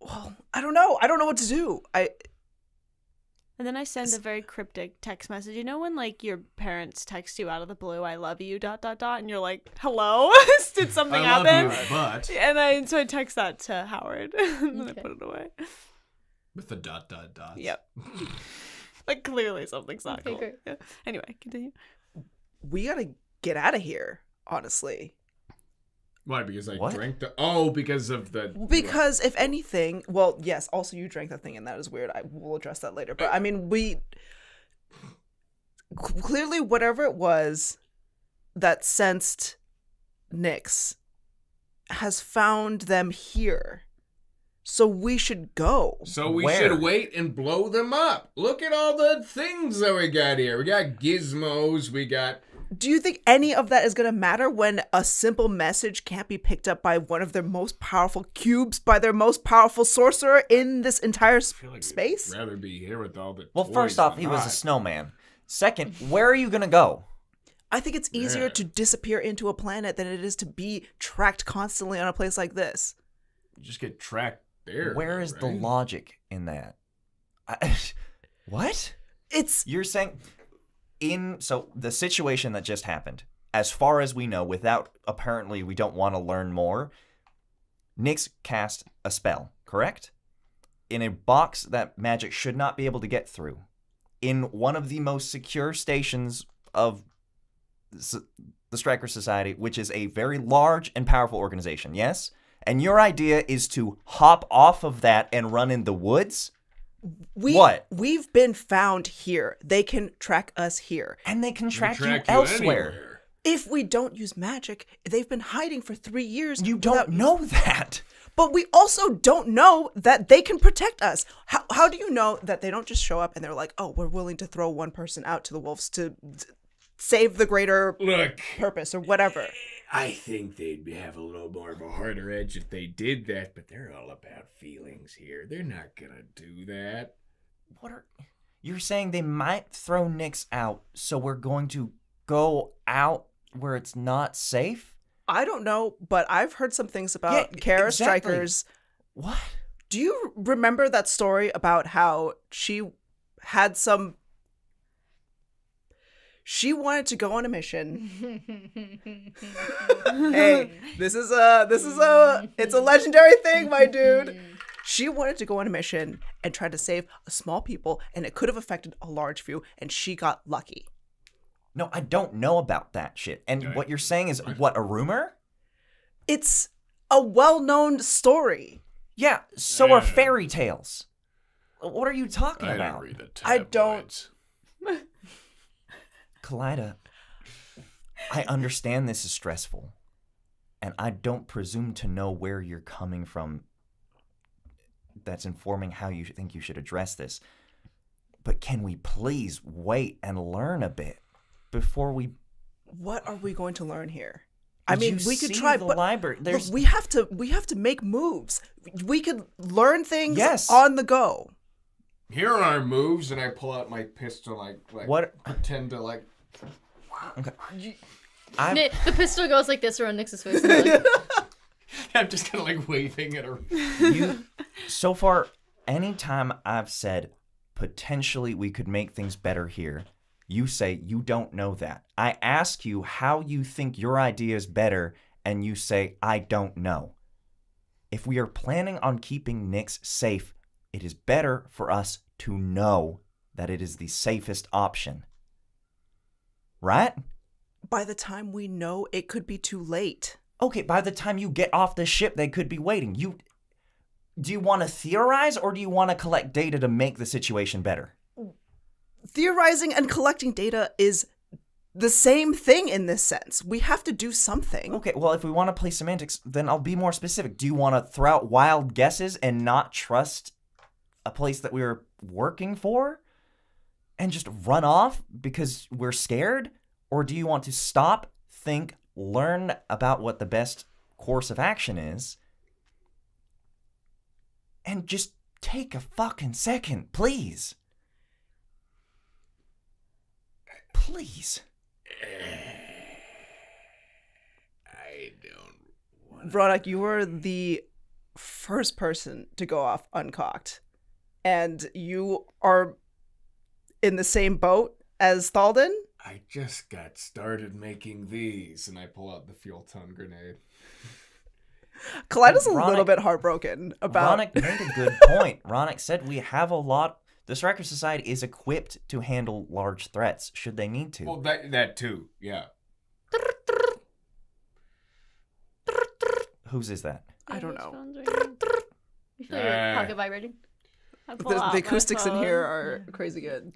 Well, I don't know. I don't know what to do. And then I send a very cryptic text message. You know when like your parents text you out of the blue, "I love you," ... and you're like, "Hello, did something happen?" Love you, but so I text that to Howard, and then I put it away with the ... Yep. Like clearly something's not cool. Yeah. Anyway, continue. We gotta. Get out of here, honestly. Why? Because I drank the because of the if anything, well, yes, also you drank that thing and that is weird. I will address that later. But I mean, we clearly whatever it was that sensed Nyx has found them here. So we should go. So we should wait and blow them up. Look at all the things that we got here. We got gizmos, we got. Do you think any of that is going to matter when a simple message can't be picked up by one of their most powerful cubes, by their most powerful sorcerer in this entire space? I'd rather be here with all the. Well, first off, he was a snowman. Second, where are you going to go? I think it's easier to disappear into a planet than it is to be tracked constantly on a place like this. You just get tracked there. Where is the logic in that? What? You're saying. So the situation that just happened, as far as we know, without apparently we don't want to learn more, Nyx cast a spell, correct? In a box that magic should not be able to get through. In one of the most secure stations of the Stryker Society, which is a very large and powerful organization, yes? And your idea is to hop off of that and run in the woods? We've been found here. They can track us here. And they can track you elsewhere. Anywhere. If we don't use magic, they've been hiding for 3 years. You don't know that. But we also don't know that they can protect us. How do you know that they don't just show up and they're like, oh, we're willing to throw one person out to the wolves to save the greater purpose or whatever? I think they'd have a little more of a harder edge if they did that, but they're all about feelings here. They're not gonna do that. You're saying they might throw Nyx out, so we're going to go out where it's not safe? I don't know, but I've heard some things about Kara Stryker's. What? Do you remember that story about how she had some She wanted to go on a mission. Hey, it's a legendary thing, my dude. She wanted to go on a mission and try to save a small people, and it could have affected a large few, and she got lucky. No, I don't know about that shit. And what you're saying is, what, a rumor? It's a well-known story. Yeah, so are fairy tales. What are you talking about? I didn't read the tabloids. I don't. Kaleida, I understand this is stressful, and I don't presume to know where you're coming from that's informing how you think you should address this. But can we please wait and learn a bit before we... What are we going to learn here? I mean, we could try, but look, we have to make moves. We could learn things on the go. Here are our moves, and I pull out my pistol, like what? Pretend to, like... Okay. The pistol goes like this around Nix's face. Like... I'm just kind of, like, waving at her. So far, anytime I've said, potentially we could make things better here, you say, you don't know that. I ask you how you think your idea is better, and you say, I don't know. If we are planning on keeping Nyx safe, it is better for us to know that it is the safest option. Right? By the time we know, it could be too late. Okay, by the time you get off the ship, they could be waiting. Do you want to theorize, or do you want to collect data to make the situation better? Theorizing and collecting data is the same thing in this sense. We have to do something. Okay, well, if we want to play semantics, then I'll be more specific. Do you want to throw out wild guesses and not trust a place that we were working for and just run off because we're scared? Or do you want to stop, think, learn about what the best course of action is and just take a fucking second, please? Please. I don't want to... Ronak, you were the first person to go off uncocked. And you are in the same boat as Thallden? I just got started making these, and I pull out the fuel-ton grenade. Kaleida's a little bit heartbroken about... Ronak made a good point. Ronak said we have a lot... The Stryker Society is equipped to handle large threats, should they need to. Well, that too, yeah. Whose is that? I don't know. You feel your pocket vibrating? The acoustics in here are crazy good.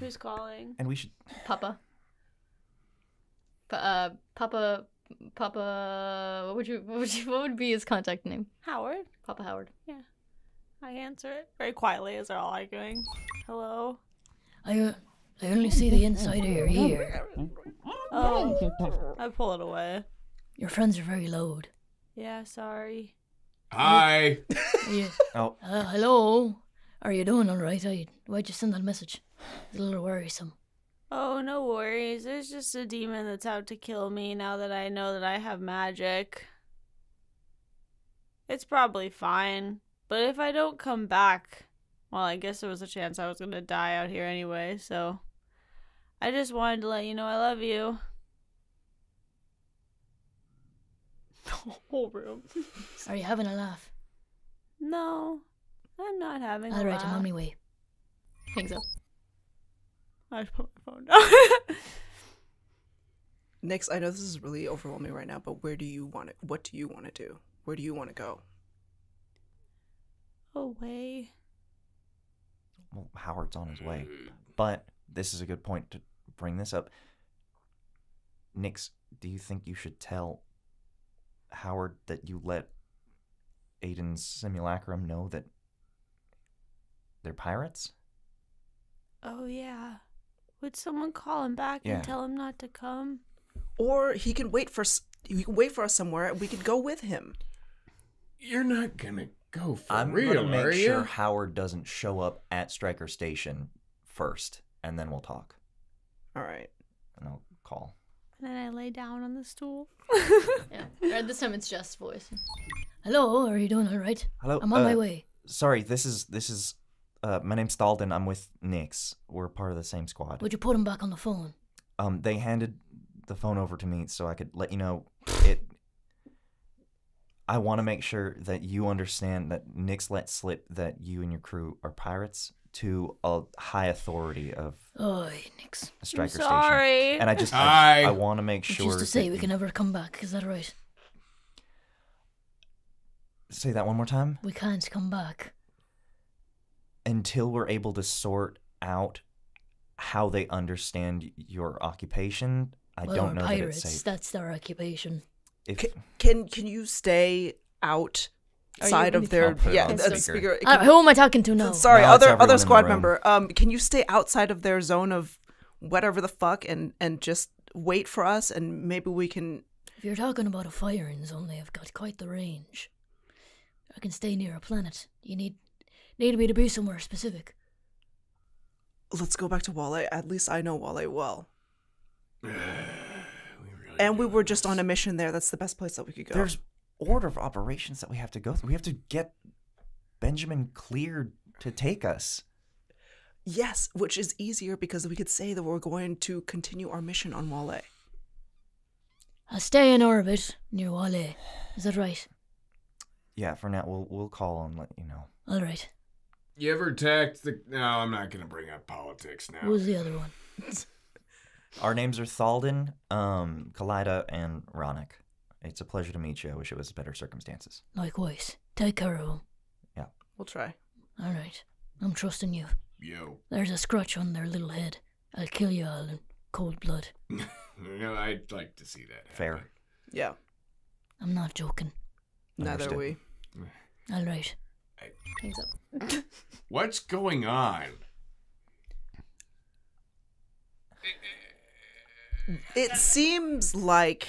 Who's calling? And we should... Papa. Papa... What would be his contact name? Howard. Papa Howard. Yeah. I answer it very quietly, is all I'm doing. Hello? I only see the inside of your ear. Oh, I pull it away. Your friends are very loud. Yeah, sorry. Hi. Oh. Hello? Are you doing all right? Why'd you send that message? It's a little worrisome. Oh, no worries. There's just a demon that's out to kill me now that I know that I have magic. It's probably fine. But if I don't come back, well, I guess there was a chance I was going to die out here anyway, so I just wanted to let you know I love you. The whole room. Are you having a laugh? No. I'm not having a laugh. Alright, I'm on my way. Hangs up. I just put my phone down. Nyx, I know this is really overwhelming right now, but where do you want it? What do you want to do? Where do you want to go? Away. Well, Howard's on his way. But this is a good point to bring this up. Nyx, do you think you should tell Howard that you let Aiden's simulacrum know that they're pirates? Oh, yeah. Would someone call him back and tell him not to come? Or he can wait for us somewhere. We could go with him. You're not gonna go for real, gonna make sure Howard doesn't show up at Stryker Station first, and then we'll talk. All right. And I'll call. And then I lay down on the stool. Yeah. This time it's just voice. Hello, are you doing all right? Hello. I'm on my way. Sorry, this is my name's Thallden. I'm with Nyx. We're part of the same squad. Would you put him back on the phone? They handed the phone over to me so I could let you know it. I want to make sure that you understand that Nix let slip that you and your crew are pirates to a high authority of Nix. Stryker Station. Sorry. And I just I want to make sure. Just to say we can never come back. Is that right? Say that one more time. We can't come back until we're able to sort out how they understand your occupation. I don't know pirates, that it's safe. That's their occupation. If, can you stay outside of their speaker? Who am I talking to now? Sorry, no, other squad member. Can you stay outside of their zone of whatever the fuck and just wait for us and maybe we can. If you're talking about a firing zone, they have got quite the range. I can stay near a planet. You need me to be somewhere specific. Let's go back to Wale. At least I know Wale well. We were just on a mission there. That's the best place that we could go. There's order of operations that we have to go through. We have to get Benjamin cleared to take us. Yes, which is easier because we could say that we're going to continue our mission on Wale. I'll stay in orbit near Wale. Is that right? Yeah, for now. We'll call and let you know. All right. You ever attacked the... No, I'm not going to bring up politics now. Who's the other one? Our names are Thallden, Kaleida, and Ronak. It's a pleasure to meet you. I wish it was better circumstances. Likewise. Take care of them. Yeah. We'll try. All right. I'm trusting you. Yo. There's a scratch on their little head. I'll kill you all in cold blood. No, I'd like to see that happen. Fair. Yeah. I'm not joking. Neither are we. All right. Hands up. What's going on? It seems like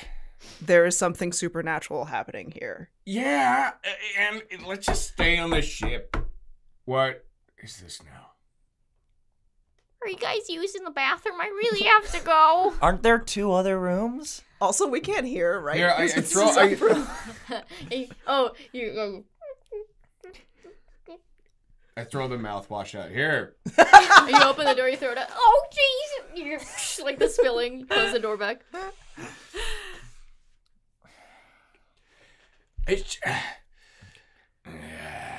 there is something supernatural happening here. Yeah, and let's just stay on the ship. What is this now? Are you guys using the bathroom? I really have to go. Aren't there two other rooms? Also, we can't hear, right? Yeah, I throw... I throw the mouthwash out. Here. You open the door, you throw it out. Oh, jeez. You're like the spilling. You close the door back. It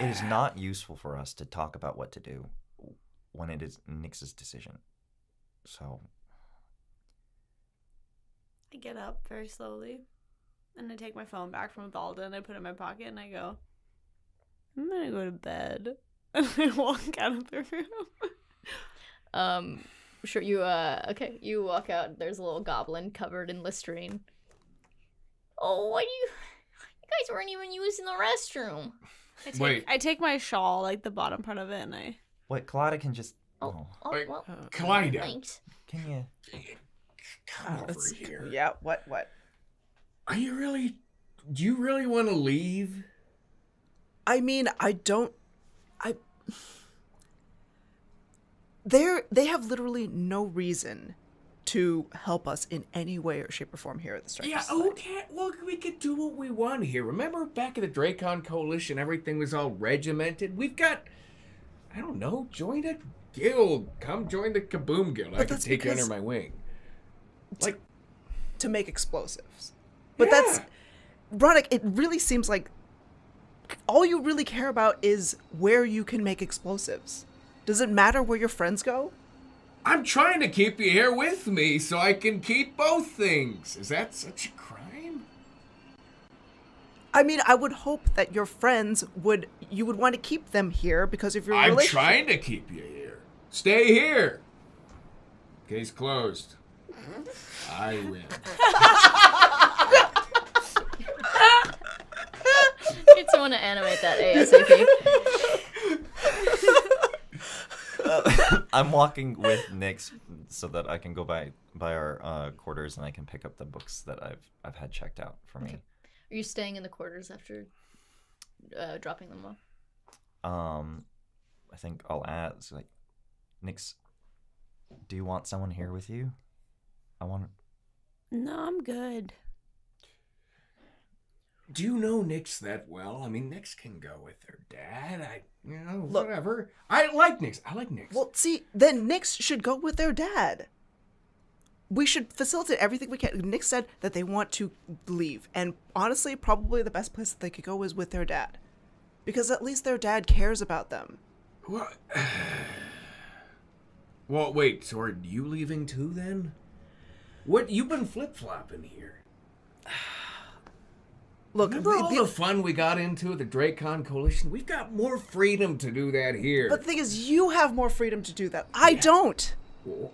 is not useful for us to talk about what to do when it is Nix's decision. So. I get up very slowly. And I take my phone back from Thallden. I put it in my pocket and I go, I'm going to go to bed. And I walk out of the room. Sure, you, okay, you walk out. There's a little goblin covered in Listerine. Oh, what are you... You guys weren't even using the restroom. I take my shawl, like, the bottom part of it, and I... Wait, Kaleida can just... Oh, well, Kaleida. Thanks. Can you... Come over here. Yeah, what? Are you really... Do you really want to leave? I mean, I don't... They have literally no reason to help us in any way or shape or form here at the Stryker Society. Yeah, okay. Look, we could do what we want here. Remember back at the Dracon Coalition, everything was all regimented. We've got, I don't know, join a guild. Come join the Kaboom Guild. I can take you under my wing. Like to make explosives. But yeah. That's Ronak, it really seems like all you really care about is where you can make explosives. Does it matter where your friends go? I'm trying to keep you here with me so I can keep both things. Is that such a crime? I mean, I would hope that your friends would... You would want to keep them here because of your relationship. I'm trying to keep you here. Stay here. Case closed. I win. Get someone to animate that ASAP. I'm walking with Nix so that I can go by our quarters and I can pick up the books that I've had checked out for me. Are you staying in the quarters after dropping them off? I think I'll ask, like, Nix, do you want someone here with you? No, I'm good. Do you know Nix that well? I mean, Nix can go with her dad. Look, whatever. I like Nix. Well, see, then Nix should go with their dad. we should facilitate everything we can. Nick said that they want to leave, and honestly, probably the best place that they could go is with their dad, because at least their dad cares about them. Well, well wait, so are you leaving too then? What, you've been flip-flopping here. Look, remember all the fun we got into the Dracon Coalition? We've got more freedom to do that here. But the thing is, you have more freedom to do that. I don't. Well,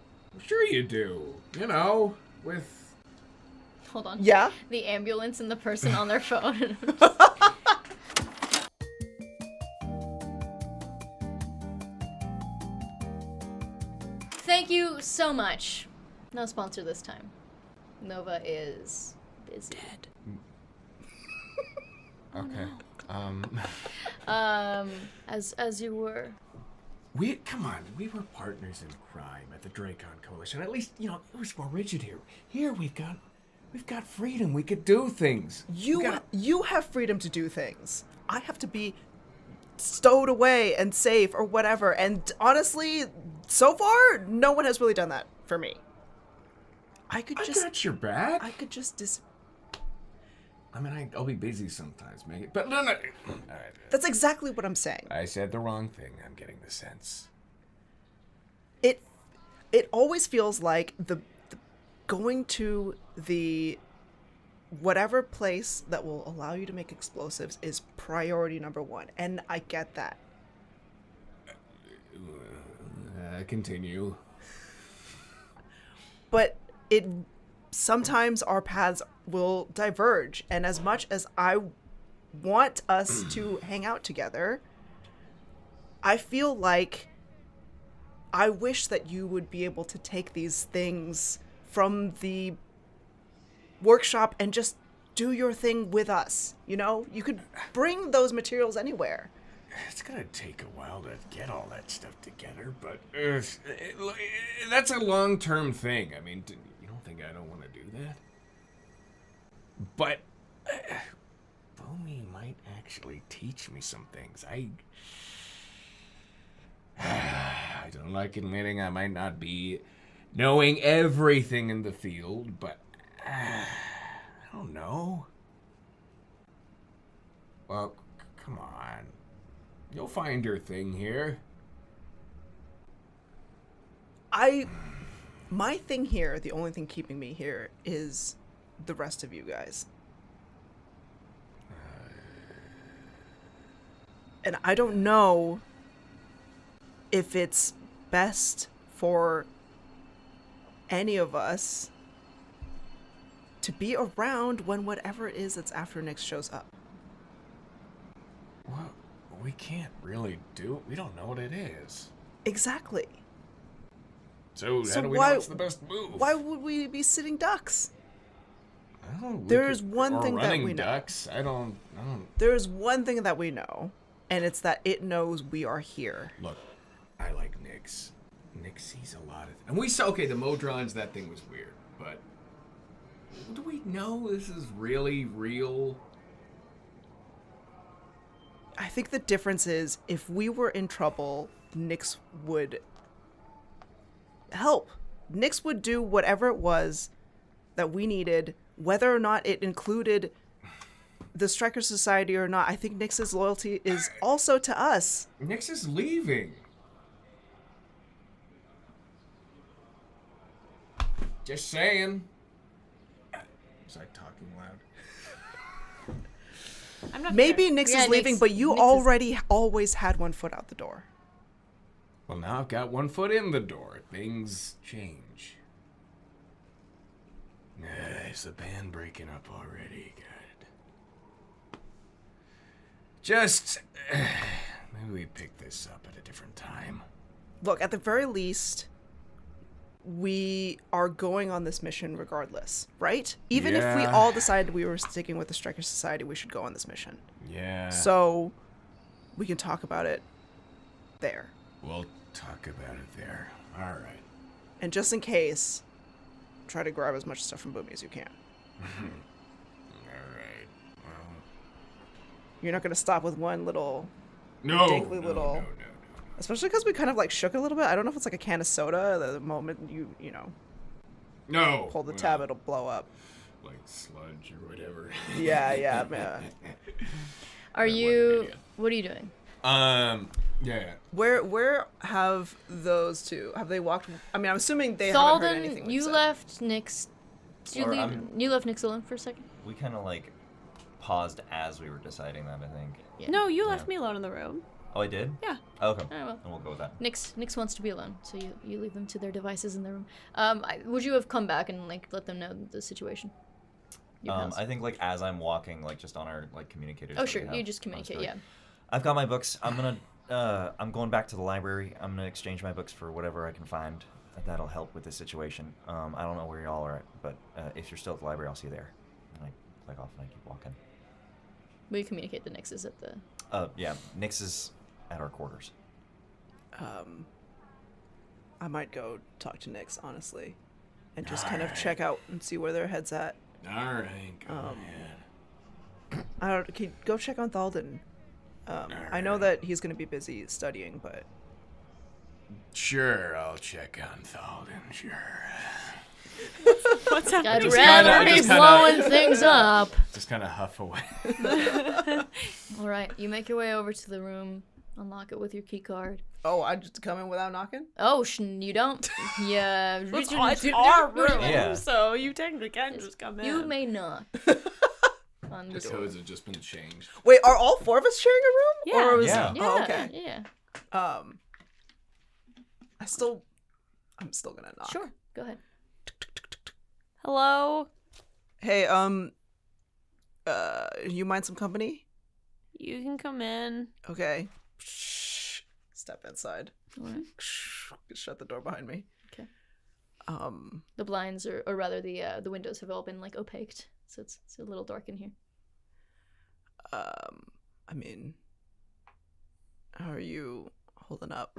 sure you do. You know, with... Hold on. Yeah? The ambulance and the person on their phone. Thank you so much. No sponsor this time. Nova is... busy. Dead. Okay. No. As you were. Come on, we were partners in crime at the Dracon Coalition. At least, you know, it was more rigid here. Here we've got freedom. We could do things. You have freedom to do things. I have to be stowed away and safe or whatever. And honestly, so far, no one has really done that for me. I got your back. I could just disappear. I mean, I'll be busy sometimes, Maggie. But no, no. All right. That's exactly what I'm saying. I said the wrong thing. I'm getting the sense. It always feels like the going to the whatever place that will allow you to make explosives is priority number one, and I get that. Continue. But it. Sometimes our paths will diverge, and as much as I want us to hang out together, I feel like I wish that you would be able to take these things from the workshop and just do your thing with us. You know, you could bring those materials anywhere. It's gonna take a while to get all that stuff together, but that's a long-term thing. I mean, you don't think I don't want to do that? But Bomi might actually teach me some things. I don't like admitting I might not be knowing everything in the field, but I don't know. Well, come on. You'll find your thing here. My thing here, the only thing keeping me here, is the rest of you guys. And I don't know if it's best for any of us to be around when whatever it is that's after Nix shows up. Well, we can't really do it. We don't know what it is. Exactly. So how do we know it's the best move? Why would we be sitting ducks? There's one thing that we know. Ducks? I don't. There is one thing that we know, and it's that it knows we are here. Look, I like Nyx. Nyx sees a lot of, and we saw. Okay, the Modrons. That thing was weird, but do we know this is really real? I think the difference is if we were in trouble, Nyx would help. Nyx would do whatever it was that we needed, whether or not it included the Stryker Society or not. I think Nyx's loyalty is also to us. Nyx is leaving. Just saying. Was I talking loud? I'm not Maybe sure. Nyx yeah, is leaving, Nyx, but you Nyx already always had one foot out the door. Well, now I've got one foot in the door. Things change. Nice, the band breaking up already. Good. Just maybe we pick this up at a different time. Look, at the very least, we are going on this mission regardless, right? Even if we all decided we were sticking with the Stryker Society, we should go on this mission. Yeah. So we can talk about it there. We'll talk about it there. All right. And just in case, try to grab as much stuff from Bomi as you can. All right. Well, you're not going to stop with one little... No. Especially because we kind of like shook a little bit. I don't know if it's like a can of soda the moment you know. No. Pull the tab, it'll blow up. Like sludge or whatever. Yeah, yeah, man. Are you? What are you doing? Yeah. Where have those two? Have they walked? I mean, I'm assuming they haven't heard anything. You left Nyx. You left Nyx alone for a second. We kind of like paused as we were deciding that, I think. Yeah. No, you left me alone in the room. Oh, I did? Yeah. Oh, okay. All right, well, and we'll go with that. Nyx wants to be alone, so you leave them to their devices in the room. Would you have come back and like let them know the situation? I think like as I'm walking, like just on our like communicators. Oh sure, you just communicate. Yeah. I've got my books. I'm going back to the library. I'm gonna exchange my books for whatever I can find that'll help with this situation. I don't know where y'all are at, but if you're still at the library, I'll see you there. And I click off and I keep walking. We communicate the Nyx is at the. Yeah, Nyx is at our quarters. I might go talk to Nyx honestly, and just kind of check out and see where their head's at. All right, go ahead. Go check on Thallden. I know that he's going to be busy studying, but... Sure, I'll check on Thallden, sure. What's happening? I'd rather be blowing things up. Just kind of huff away. All right, you make your way over to the room, unlock it with your key card. Oh, I just come in without knocking? Oh, you don't. Yeah. It's our room, so you technically can just come in. You may knock. This hose has just been changed. Wait, are all four of us sharing a room? Yeah. Oh, okay. Yeah. I'm still gonna knock. Sure, go ahead. Hello? Hey, you mind some company? You can come in. Okay. Step inside. All right. Shut the door behind me. Okay. The blinds are, or rather the windows have all been like opaqued, so it's a little dark in here. I mean, how are you holding up?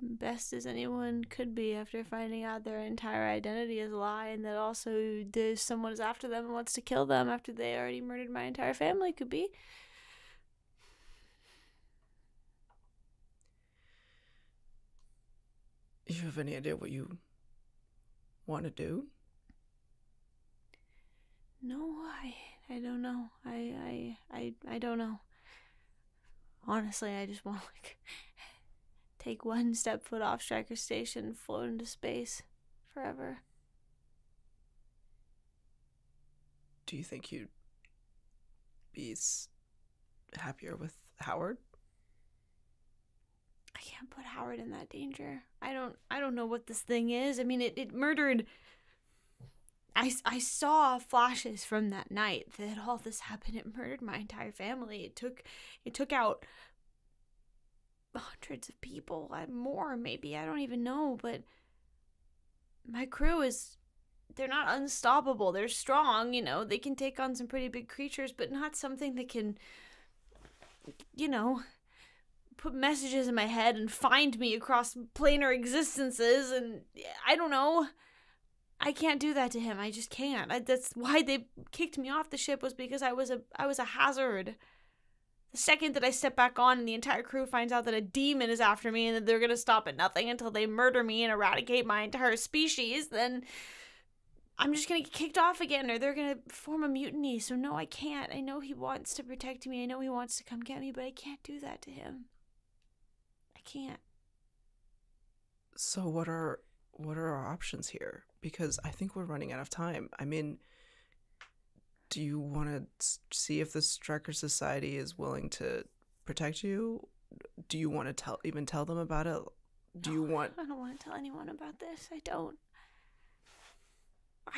Best as anyone could be after finding out their entire identity is a lie, and that also there's someone is after them and wants to kill them after they already murdered my entire family could be. You have any idea what you want to do? No, I don't know. I don't know. Honestly, I just want to like take one foot off Stryker Station and float into space forever. Do you think you'd be happier with Howard? I can't put Howard in that danger. I don't know what this thing is. I mean, it murdered. I saw flashes from that night that all this happened. It murdered my entire family. It took out hundreds of people. More maybe. I don't even know. But my crew they're not unstoppable. They're strong. You know, they can take on some pretty big creatures, but not something that can, you know, put messages in my head and find me across planar existences, and I don't know. I can't do that to him. I just can't. That's why they kicked me off the ship, was because I was a hazard. The second that I step back on and the entire crew finds out that a demon is after me and that they're going to stop at nothing until they murder me and eradicate my entire species, then I'm just going to get kicked off again, or they're going to form a mutiny. So no, I can't. I know he wants to protect me. I know he wants to come get me, but I can't do that to him. Can't. So what are our options here? Because I think we're running out of time. I mean, do you want to see if the Stryker Society is willing to protect you? Do you want to tell them about it? I don't want to tell anyone about this. I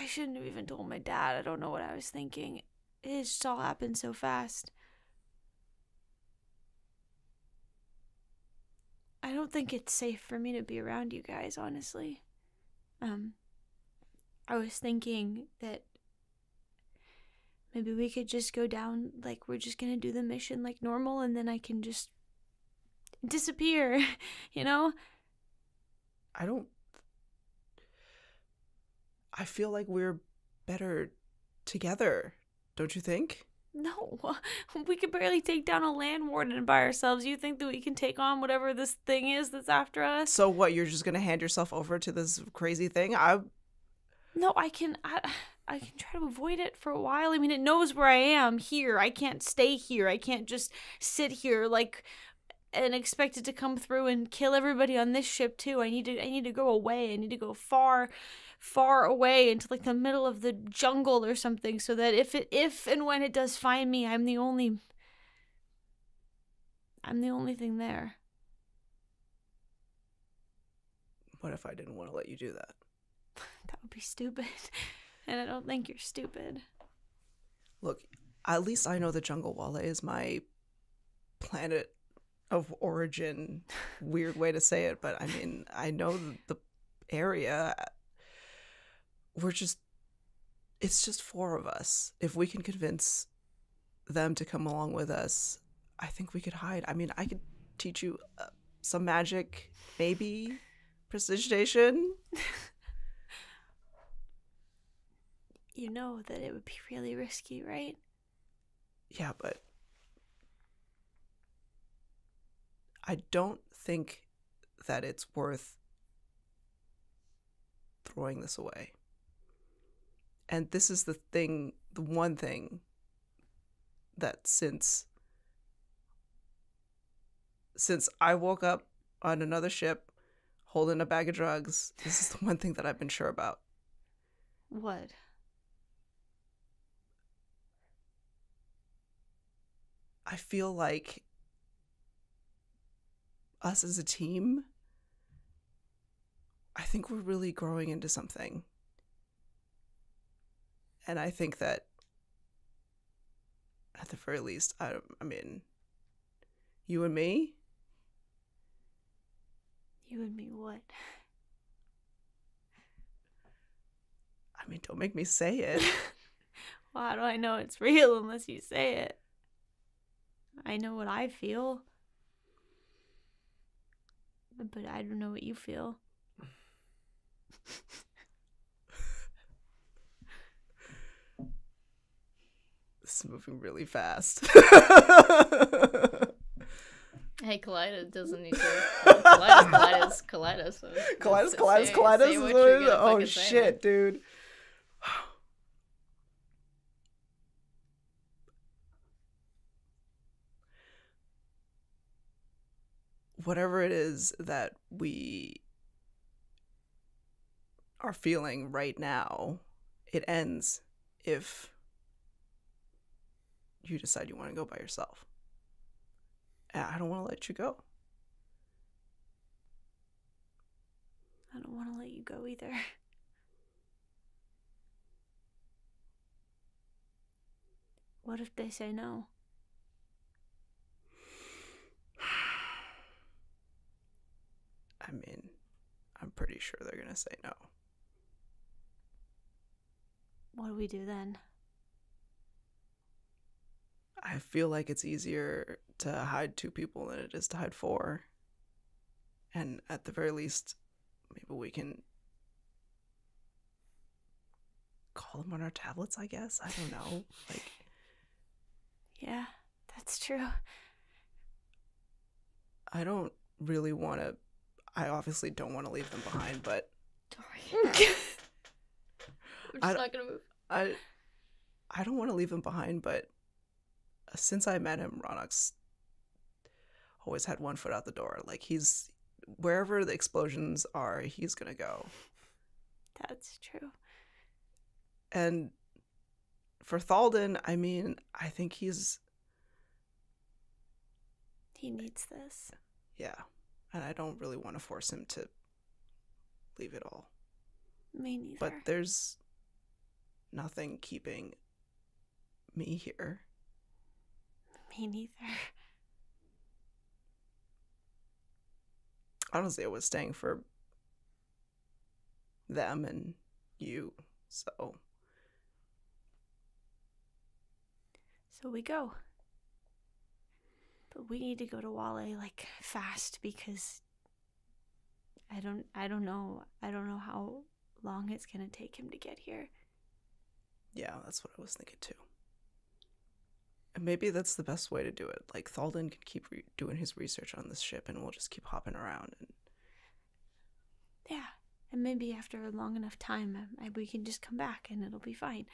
shouldn't have even told my dad. I don't know what I was thinking. It just all happened so fast. I don't think it's safe for me to be around you guys, honestly. I was thinking that maybe we could just go down, like we're just gonna do the mission like normal, and then I can just disappear, you know? I feel like we're better together, don't you think? No, we could barely take down a land warden by ourselves. You think that we can take on whatever this thing is that's after us? So what, you're just going to hand yourself over to this crazy thing? I can try to avoid it for a while. I mean, it knows where I am here. I can't stay here. I can't just sit here like and expect it to come through and kill everybody on this ship too. I need to go away. I need to go far, far away into like the middle of the jungle or something, so that if and when it does find me, I'm the only thing there. What if I didn't want to let you do that? That would be stupid. And I don't think you're stupid. Look, at least I know the jungle. Wale is my planet of origin. Weird way to say it, but I mean, I know the area. It's just four of us. If we can convince them to come along with us, I think we could hide. I mean, I could teach you some magic, maybe prestidigitation. You know that it would be really risky, right? Yeah, but I don't think that it's worth throwing this away. And this is the one thing that since I woke up on another ship holding a bag of drugs, this is the one thing that I've been sure about. What? I feel like us as a team, I think we're really growing into something. And I think that at the very least, I mean, you and me? You and me what? I mean, don't make me say it. Well, how do I know it's real unless you say it? I know what I feel, but I don't know what you feel. This is moving really fast. Hey, Kaleida doesn't need to. Kaleida's, so Kaleida's. Oh shit, dude. Whatever it is that we are feeling right now, it ends if you decide you want to go by yourself. And I don't want to let you go. I don't want to let you go either. What if they say no? I mean, I'm pretty sure they're going to say no. What do we do then? I feel like it's easier to hide two people than it is to hide four. And at the very least, maybe we can call them on our tablets, I guess. I don't know. Like, yeah, that's true. I don't really want to... I obviously don't want to leave them behind, but I'm just not gonna move. I don't want to leave them behind, but since I met him, Ronak's always had one foot out the door. Like, he's wherever the explosions are, he's gonna go. That's true. And for Thallden, I mean, I think he needs this. Yeah. And I don't really want to force him to leave it all. Me neither. But there's nothing keeping me here. Me neither. Honestly, I was staying for them and you, so. So we go. We need to go to Wale like fast, because I don't know how long it's gonna take him to get here. Yeah, that's what I was thinking too. And maybe that's the best way to do it. Like, Thallden can keep doing his research on this ship, and we'll just keep hopping around. And... yeah, and maybe after a long enough time, we can just come back, and it'll be fine.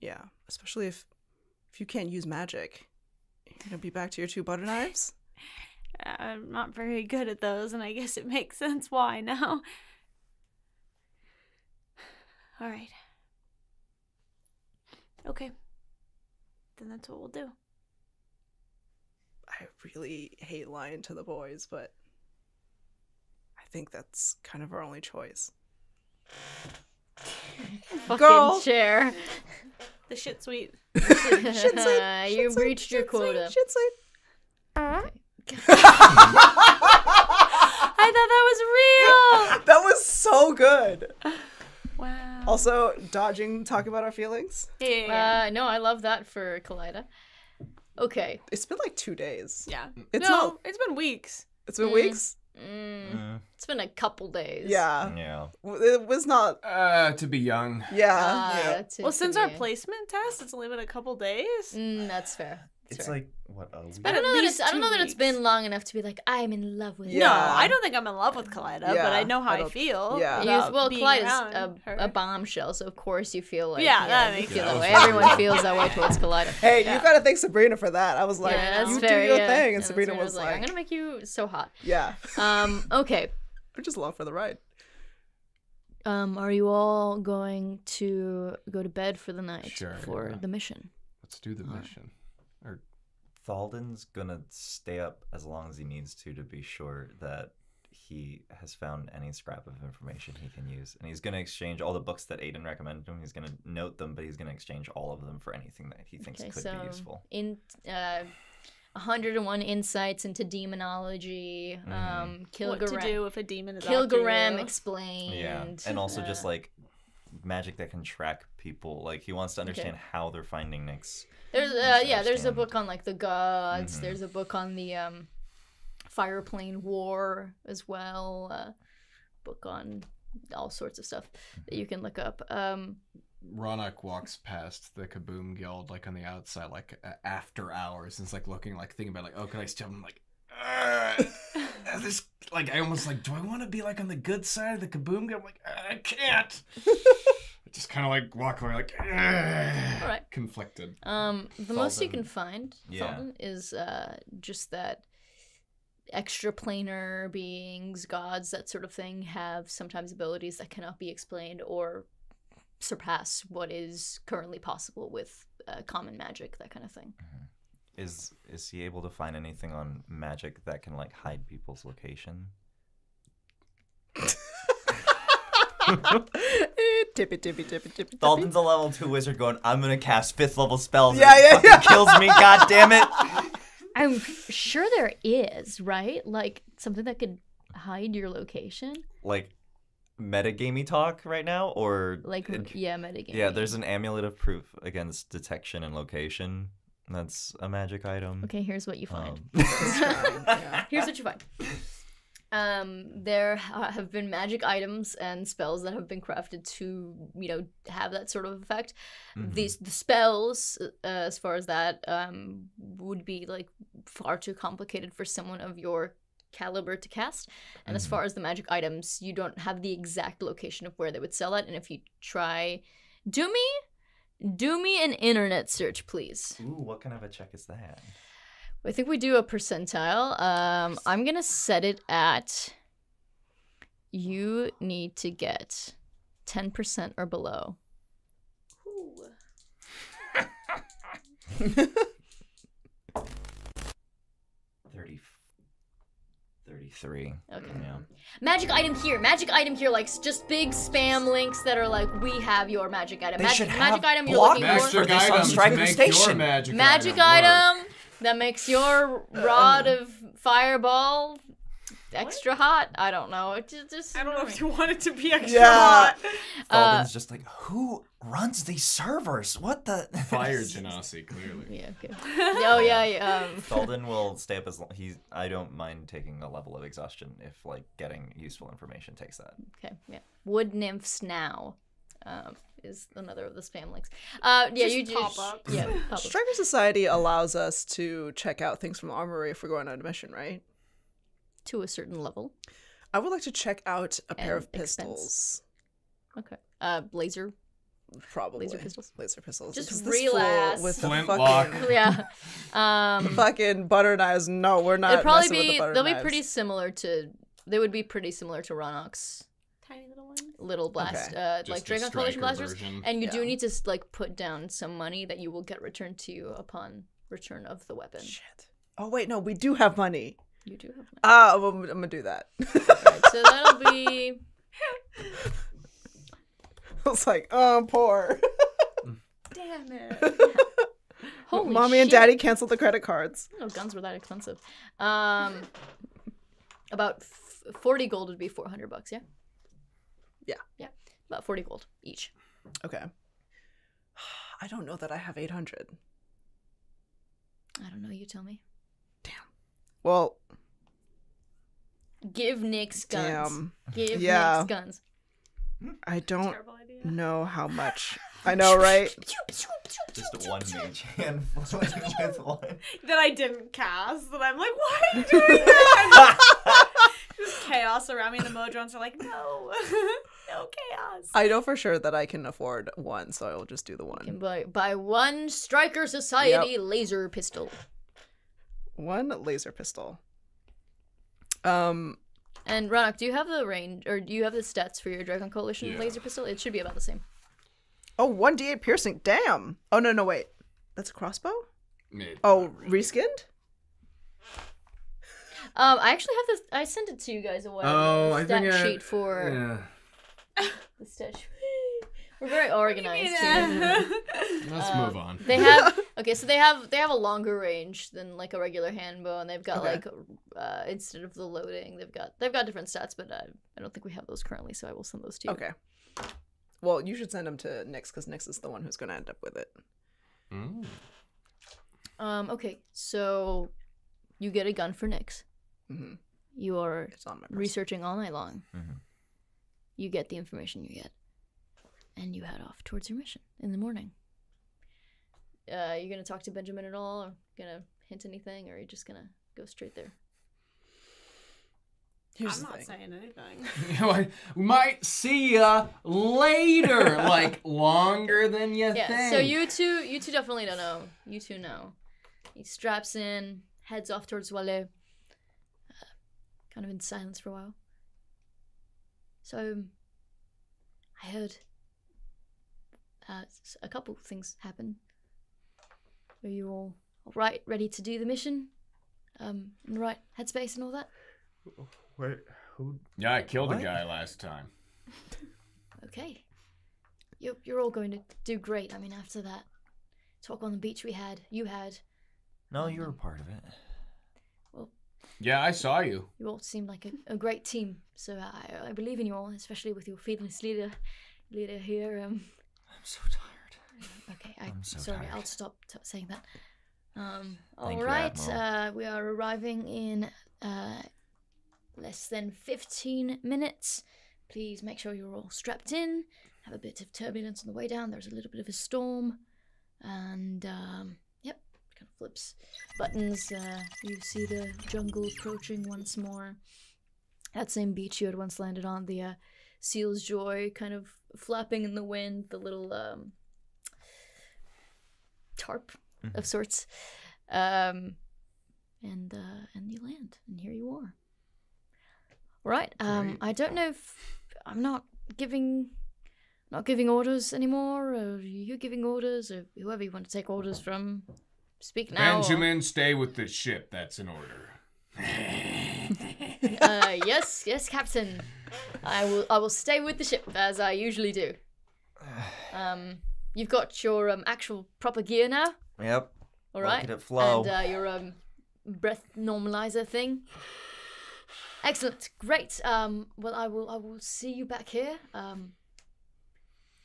Yeah, especially if you can't use magic. You're gonna be back to your two butter knives? I'm not very good at those, and I guess it makes sense why now. All right. Okay. Then that's what we'll do. I really hate lying to the boys, but I think that's kind of our only choice. Fucking chair. The shit suite. Shit suite. You reached your quota. Shit suite. I thought that was real. That was so good. Wow. Also, dodging talk about our feelings. Yeah. No, I love that for Kaleida. Okay. It's been like 2 days. Yeah. It's been weeks. It's been weeks? It's been a couple days. Yeah. Yeah. It was not... to be young. Yeah. Well, since our placement test, it's only been a couple days. That's fair. It's fair. Like, what, a week? I don't know that it's been long enough to be like, I'm in love with her. No, I don't think I'm in love with Kaleida, but I know how I feel. Yeah. Well, Kaleida's a bombshell, so of course you feel like... yeah, that makes sense. Everyone feels that way towards Kaleida. Hey, you gotta thank Sabrina for that. I was like, you do your thing. And Sabrina was like... I'm gonna make you so hot. Yeah. Okay. We're just along for the ride. Are you all going to go to bed for the night for the mission? Let's do the mission. Or Thallden's gonna stay up as long as he needs to be sure that he has found any scrap of information he can use. And he's gonna exchange all the books that Aiden recommended to him. He's gonna note them, but he's gonna exchange all of them for anything that he thinks could be useful. In 101 insights into demonology, Kilgaram, what to do if a demon is Kilgaram explained. Yeah. And also just like magic that can track people. Like he wants to understand how they're finding Nyx. There's a book on like the gods. There's a book on the Fireplane War as well. Book on all sorts of stuff that you can look up. Ronak walks past the Kaboom Guild like on the outside, like after hours, and it's like looking, like thinking about, like, oh, can I still? I'm like, this, like, I almost like, do I want to be like on the good side of the Kaboom Guild? I'm like, I can't. Just kind of like walk away, like conflicted. The Thallden. Most you can find, Thallden, is just that extraplanar beings, gods, that sort of thing, have sometimes abilities that cannot be explained or surpass what is currently possible with common magic, that kind of thing. Is he able to find anything on magic that can like hide people's location? Tippy. Thallden's a level 2 wizard going, I'm gonna cast 5th level spells. Yeah. Kills me, god damn it. I'm sure there is, right? Like something that could hide your location. Like metagamey talk right now, or like metagamey. Yeah, there's an amulet of proof against detection and location. That's a magic item. Okay, here's what you find. Here's what you find. There have been magic items and spells that have been crafted to, have that sort of effect. The spells, as far as that, would be like far too complicated for someone of your caliber to cast. And as far as the magic items, you don't have the exact location of where they would sell it. And if you try, do me an internet search, please. Ooh, what kind of a check is that? I think we do a percentile. I'm going to set it at you need to get 10% or below. Ooh. Thirty-three. Okay. Yeah. Magic item here. Like just big spam links that are like, we have your magic item. Magic item you're looking for. Magic item. Stryker Station. Magic item. That makes your rod of fireball extra hot. I don't know. It just I don't know if you want it to be extra hot. Thallden's just like, who runs these servers? What the fire genasi, clearly. Yeah. Okay. Thallden will stay up as long. I don't mind taking a level of exhaustion if like getting useful information takes that. Okay. Yeah. Wood nymphs now. is another of the spam links. Yeah, just you do. Yeah, Stryker Society allows us to check out things from the armory if we're going on a mission, right? To a certain level. I would like to check out a pair of pistols. Okay. Blazer. Probably laser pistols. Laser pistols. Just real ass with flintlock. Yeah. Fucking butter knives. No, we're not. It'd probably be. They'll be pretty similar to. They would be pretty similar to Ronok's tiny little ones. Little blast, okay. Like Dracon Coalition blasters. And you do need to like put down some money that you will get returned to you upon return of the weapon. Shit. Oh wait, no, we do have money. You do have money. Well, I'm gonna do that. Right, so that'll be. I was like, oh, I'm poor. Damn it. Holy Mommy shit. And Daddy canceled the credit cards. No guns were that expensive. About 40 gold would be 400 bucks, yeah? Yeah. Yeah, about 40 gold each. Okay. I don't know that I have 800. I don't know. You tell me. Damn. Well. Give Nyx guns. Damn. Give Nyx guns. I don't know how much. I know, right? Just one mage hand with one. That I didn't cast. That I'm like, why are you doing that? Just chaos around me. And the Modrons are like, no. No chaos. I know for sure that I can afford one, so I will just do the one. You can buy one Stryker Society laser pistol. One laser pistol. And Ronak, do you have the range, or do you have the stats for your Dracon Coalition laser pistol? It should be about the same. Oh, 1d8 piercing. Damn. Oh, no, no, wait. That's a crossbow? Maybe really. Reskinned? I actually have this. I sent it to you guys a while ago. Oh, I think I... for... Yeah. The stat sheet. We're very organized here. Let's move on. They have so they have a longer range than like a regular handbow, and they've got like instead of the loading, they've got different stats, but I don't think we have those currently, so I will send those to you. Okay. Well, you should send them to Nyx because Nyx is the one who's going to end up with it. Mm. Okay, so you get a gun for Nyx. Mm-hmm. You are researching all night long. Mm-hmm. You get the information you get. And you head off towards your mission in the morning. You gonna talk to Benjamin at all, or gonna hint anything, or are you just gonna go straight there? Here's I'm not saying anything. We might see ya later, like longer than you think. So you two definitely don't know. You two know. He straps in, heads off towards Wale. Kind of in silence for a while. So I heard. A couple things happen. Are you all right, ready to do the mission? In the right headspace and all that? Wait, who? Yeah, I killed a guy last time. Okay. You're all going to do great. I mean, after that talk on the beach we had, you had. No, you were a part of it. Well. Yeah, I saw you. You all seemed like a great team, so I believe in you all, especially with your fearless leader here. I'm so tired. Okay, I'm sorry, I'll stop saying that. All right, we are arriving in less than 15 minutes. Please make sure you're all strapped in. Have a bit of turbulence on the way down. There's a little bit of a storm. And, yep, kind of flips buttons. You see the jungle approaching once more. That same beach you had once landed on, the Seal's Joy kind of flapping in the wind, the little tarp of sorts, and you land, and here you are. Right. I don't know if I'm not giving orders anymore. Or you giving orders, or whoever you want to take orders from. Speak now. Benjamin, stay with the ship. That's an order. Yes, Captain. I will stay with the ship as I usually do. You've got your actual proper gear now. Yep. All right. Let it flow. And your breath normalizer thing. Excellent. Great. Well, I will see you back here.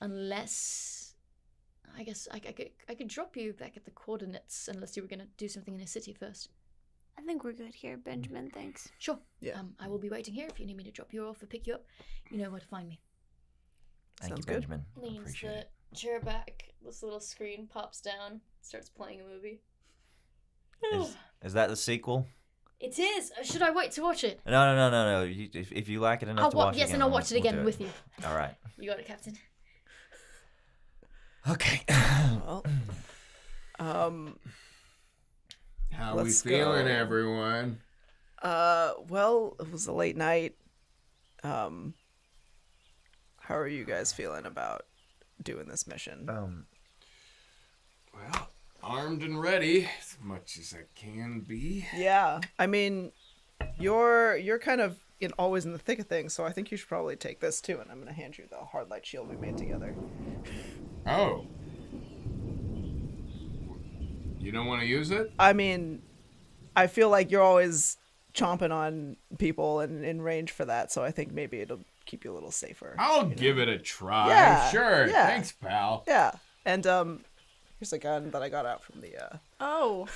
Unless I guess I could drop you back at the coordinates unless you were going to do something in the city first. I think we're good here, Benjamin, thanks. Sure. Yeah. I will be waiting here if you need me to drop you off or pick you up. You know where to find me. Thank you, Benjamin. Leans the chair back. This little screen pops down. Starts playing a movie. Is that the sequel? It is. Should I wait to watch it? No, no, no, no, no. You, if you like it enough to watch it, yes, and I'll watch it again with you. All right. You got it, Captain. Okay. Well, how we feeling, everyone? Well, it was a late night. How are you guys feeling about doing this mission? Well, armed and ready as much as I can be. Yeah, I mean, you're kind of always in the thick of things, so I think you should probably take this too. And I'm gonna hand you the hard light shield we made together. Oh, you don't want to use it? I mean, I feel like you're always chomping on people and in range for that, so I think maybe it'll keep you a little safer. I'll give it a try. Yeah, sure. Yeah. Thanks, pal. Yeah, and here's a gun that I got out from the... Oh,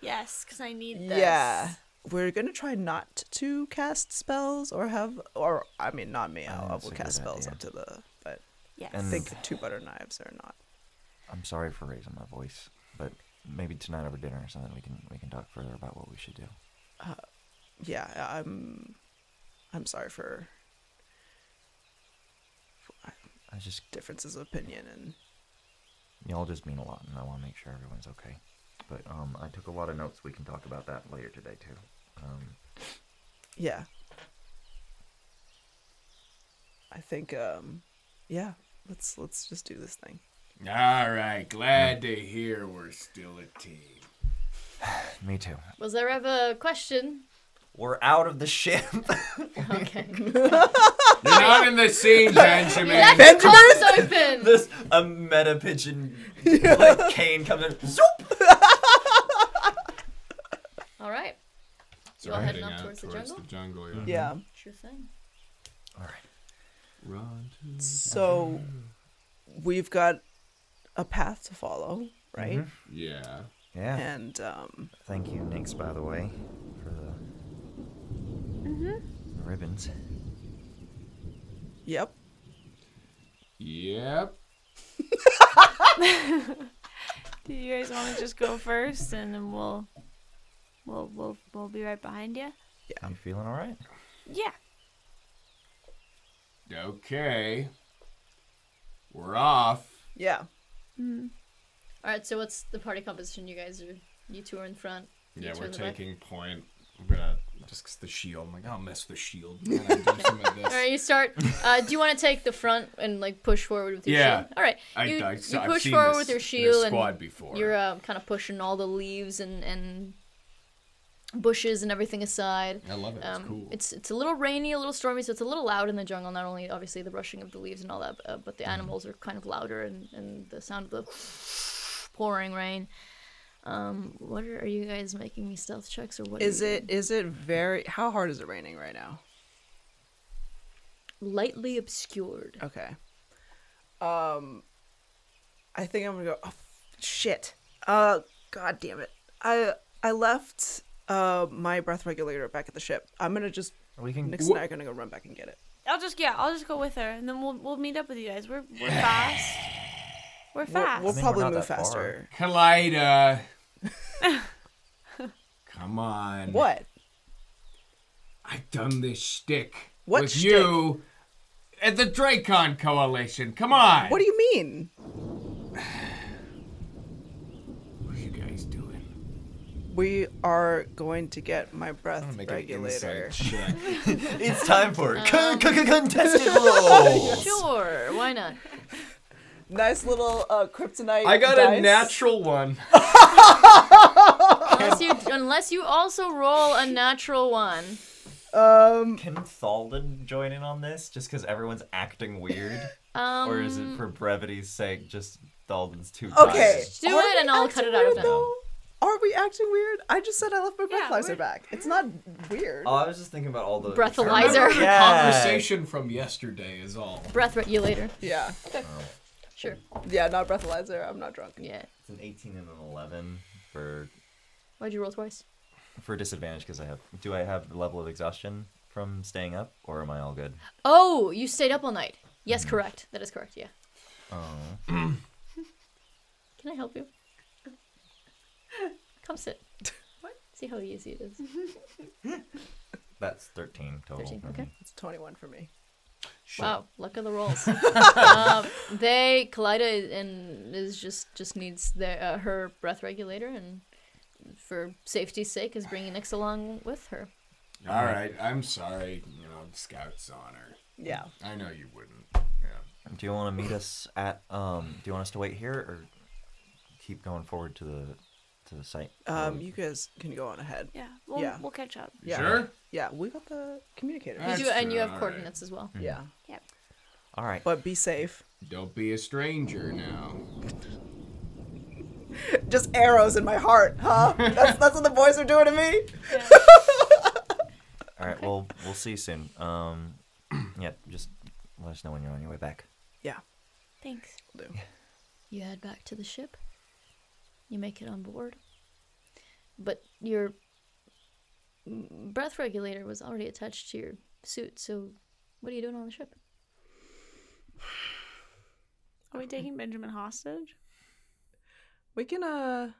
yes, because I need this. Yeah, we're going to try not to cast spells or have... Or, I mean, not me. I will cast spells up to the... But yes. I think two butter knives are not... I'm sorry for raising my voice, but maybe tonight over dinner or something we can talk further about what we should do. Yeah, I'm sorry for I just... differences of opinion and... Y'all just mean a lot, and I want to make sure everyone's okay. But I took a lot of notes. We can talk about that later today, too. Yeah. I think, yeah, let's just do this thing. All right. Glad to hear we're still a team. Me too. Was there ever a question? We're out of the ship. Okay. You're not in the scene, Benjamin. Benjamin's open. This a meta pigeon like cane comes in. Zoop. All right. You all heading up towards the jungle. Yeah. Sure thing. All right. So we've got a path to follow, right? Mm-hmm. Yeah. Yeah. And thank you, Nix, by the way, for the ribbons. Yep. Yep. Do you guys want to just go first, and then we'll be right behind you? Yeah. You feeling all right? Yeah. Okay. We're off. Yeah. Mm-hmm. All right. So what's the party composition? You guys are two are in front. Yeah, we're taking point. I'm gonna just the shield. I'm like, I'll mess with the shield. Man, I do some of this. All right, you start. Do you want to take the front and like push forward with your shield? All right, you push forward with your shield and before. You're kind of pushing all the leaves and bushes and everything aside. I love it. It's cool. It's a little rainy, a little stormy, so it's a little loud in the jungle. Not only obviously the brushing of the leaves and all that, but the animals are kind of louder and the sound of the pouring rain. What are you guys making me stealth checks or what? Is it very? How hard is it raining right now? Lightly obscured. Okay. I think I'm gonna go. Oh, shit. God damn it. I left my breath regulator back at the ship. I'm gonna just. Nix and I are gonna go run back and get it. I'll just go with her and then we'll meet up with you guys. We're fast. We're fast. We'll probably move faster. Kaleida. Come on. What? I've done this shtick with you at the Dracon Coalition. Come on. What do you mean? What are you guys doing? We are going to get my breath regulator. It's time for contestables. Sure, why not? Nice little kryptonite. I got dice. A natural one. unless you also roll a natural one. Can Thallden join in on this just because everyone's acting weird? Or is it for brevity's sake just Thallden's too tired? Okay. Do it and I'll cut it out of now. Are we acting weird? I just said I left my breathalyzer back. It's not weird. Oh, I was just thinking about all the... Breathalyzer. Yeah. Conversation from yesterday is all. Breath regulator. Yeah. Okay. Oh. Sure. Yeah, not breathalyzer. I'm not drunk. Yeah. It's an 18 and an 11 for... Why'd you roll twice? For disadvantage, because I have... Do I have the level of exhaustion from staying up, or am I all good? Oh, you stayed up all night. Yes, correct. That is correct, yeah. Can I help you? Come sit. What? See how easy it is. That's 13 total. 13, okay. It's 21 for me. Shit. Wow, luck of the rolls. They, Kaleida and is just needs their, her breath regulator, and for safety's sake is bringing Nyx along with her. All right, I'm sorry, you know, Scout's on her. Yeah. I know you wouldn't. Yeah. Do you want to meet us at do you want us to wait here or keep going forward to the site? You guys can go on ahead. Yeah. We'll catch up. Yeah. Sure? Yeah, we got the communicator. You do, and you have coordinates as well. Yeah. Yeah. All right. But be safe. Don't be a stranger now. Just arrows in my heart, huh? That's what the boys are doing to me. Yeah. All right, well, we'll see you soon. Yeah, just let us know when you're on your way back. Yeah. Thanks. Will do. Yeah. You head back to the ship. You make it on board. But your breath regulator was already attached to your suit, so what are you doing on the ship? Are we taking Benjamin hostage? We can,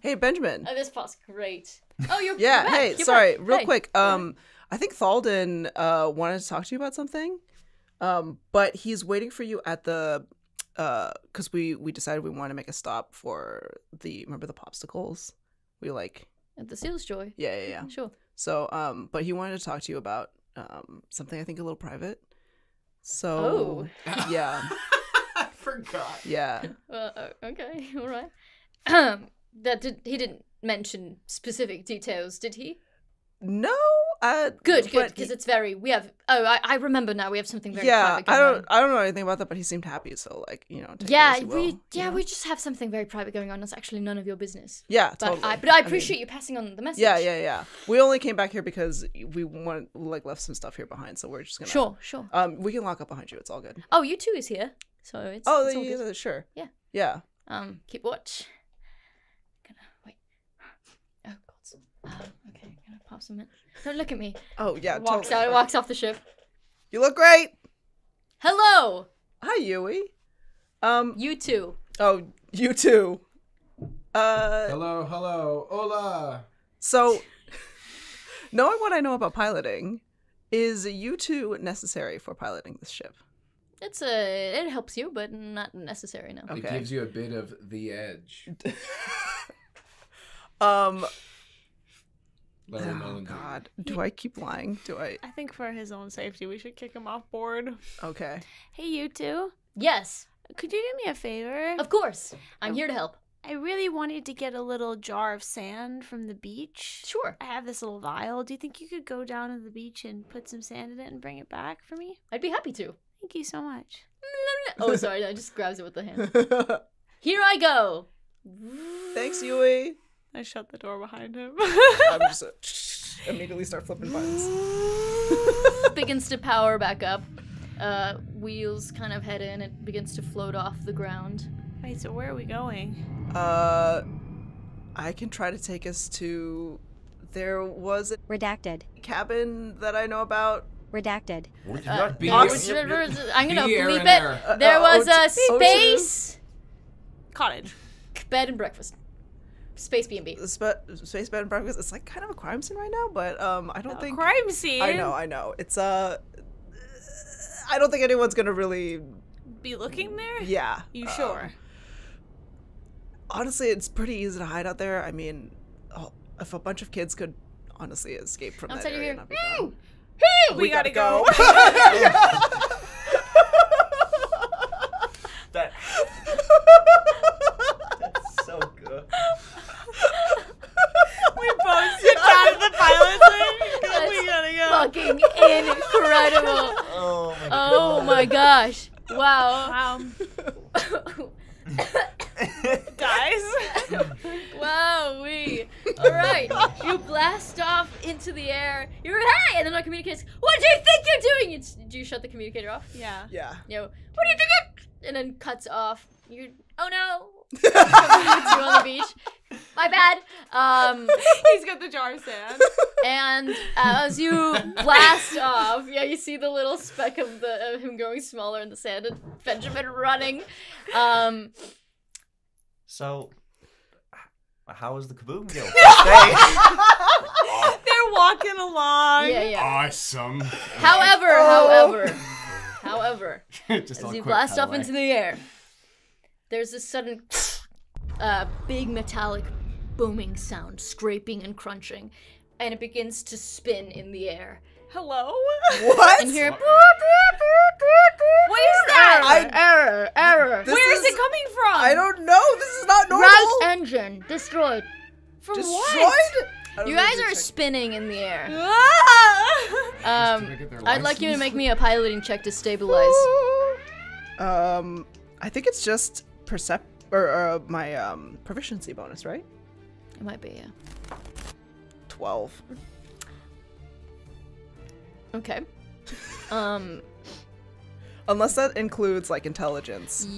Hey, Benjamin. Oh, this part's great. Oh, you're yeah, back. Hey, you're sorry. Back. Real hey. Quick. I think Thallden wanted to talk to you about something, but he's waiting for you at the, because we decided we want to make a stop for the, remember the popsicles? We like. At the Seal's Joy. Yeah, yeah, yeah. Sure. So, but he wanted to talk to you about something, I think a little private. So. Oh. Yeah. I forgot. Yeah. Well, okay. All right. He didn't mention specific details, did he? No. Good, because it's very. We have. Oh, I remember now. We have something very. Yeah, private going on. I don't know anything about that, but he seemed happy. So, like, you know. Yeah, we just have something very private going on. That's actually none of your business. Yeah, totally. But I appreciate you passing on the message. Yeah, yeah, yeah. We only came back here because we left some stuff here behind, so we're just gonna. Sure. We can lock up behind you. It's all good. Oh, you too is here, so it's. Oh, it's all good. Sure. Yeah. Yeah. Keep watch. Okay, I'm gonna pop some in. Don't look at me. Oh, yeah. Walks totally. Out, walks off the ship. You look great! Hello! Hi, Yui. You too. Oh, you too. Hello. Hola! So, knowing what I know about piloting, is you two necessary for piloting this ship? It helps you, but not necessary, no. Okay. It gives you a bit of the edge. Oh, God. Do I keep lying? I think for his own safety, we should kick him off board. Okay. Hey, you two. Yes. Could you do me a favor? Of course. I'm here to help. I really wanted to get a little jar of sand from the beach. Sure. I have this little vial. Do you think you could go down to the beach and put some sand in it and bring it back for me? I'd be happy to. Thank you so much. Oh, sorry. I just grabs it with the hand. Here I go. Thanks, Yui. I shut the door behind him. I'm just immediately start flipping buttons. Begins to power back up. Wheels kind of head in. It begins to float off the ground. Wait, so where are we going? I can try to take us to. There was a redacted cabin that I know about. Redacted. I'm gonna bleep it. There was a space cottage, bed and breakfast. Space B&B. Space bed and breakfast. It's like kind of a crime scene right now, but I don't think crime scene. I know. It's I don't think anyone's gonna really be looking there. Yeah. You sure? Honestly, it's pretty easy to hide out there. I mean, if a bunch of kids could honestly escape from outside that area, and we gotta go. That's so good. We both sit down in the pilot room. We gotta go. Fucking incredible. Oh my gosh. Wow. Guys. Wow. All right. You blast off into the air. You're hey, and then our communicator's, what do you think you're doing? Do you shut the communicator off? Yeah. Yeah. You know, what do you think? And then cuts off. Oh no. on the beach. My bad. He's got the jar of sand. And as you blast off, yeah, you see the little speck of the him growing smaller in the sand, and Benjamin running. So, how is the Kaboom Guild? They're walking along. Yeah, yeah. Awesome. However, however, as you blast off into the air, there's this sudden big metallic booming sound, scraping and crunching, and it begins to spin in the air. Hello? What? And here, what is that? Error. Where is it coming from? I don't know. This is not normal. Route engine destroyed. From what? You guys are spinning in the air. I'd like you to make me a piloting check to stabilize. I think it's just percept or my proficiency bonus, right? It might be, yeah. 12. Okay. Unless that includes like intelligence.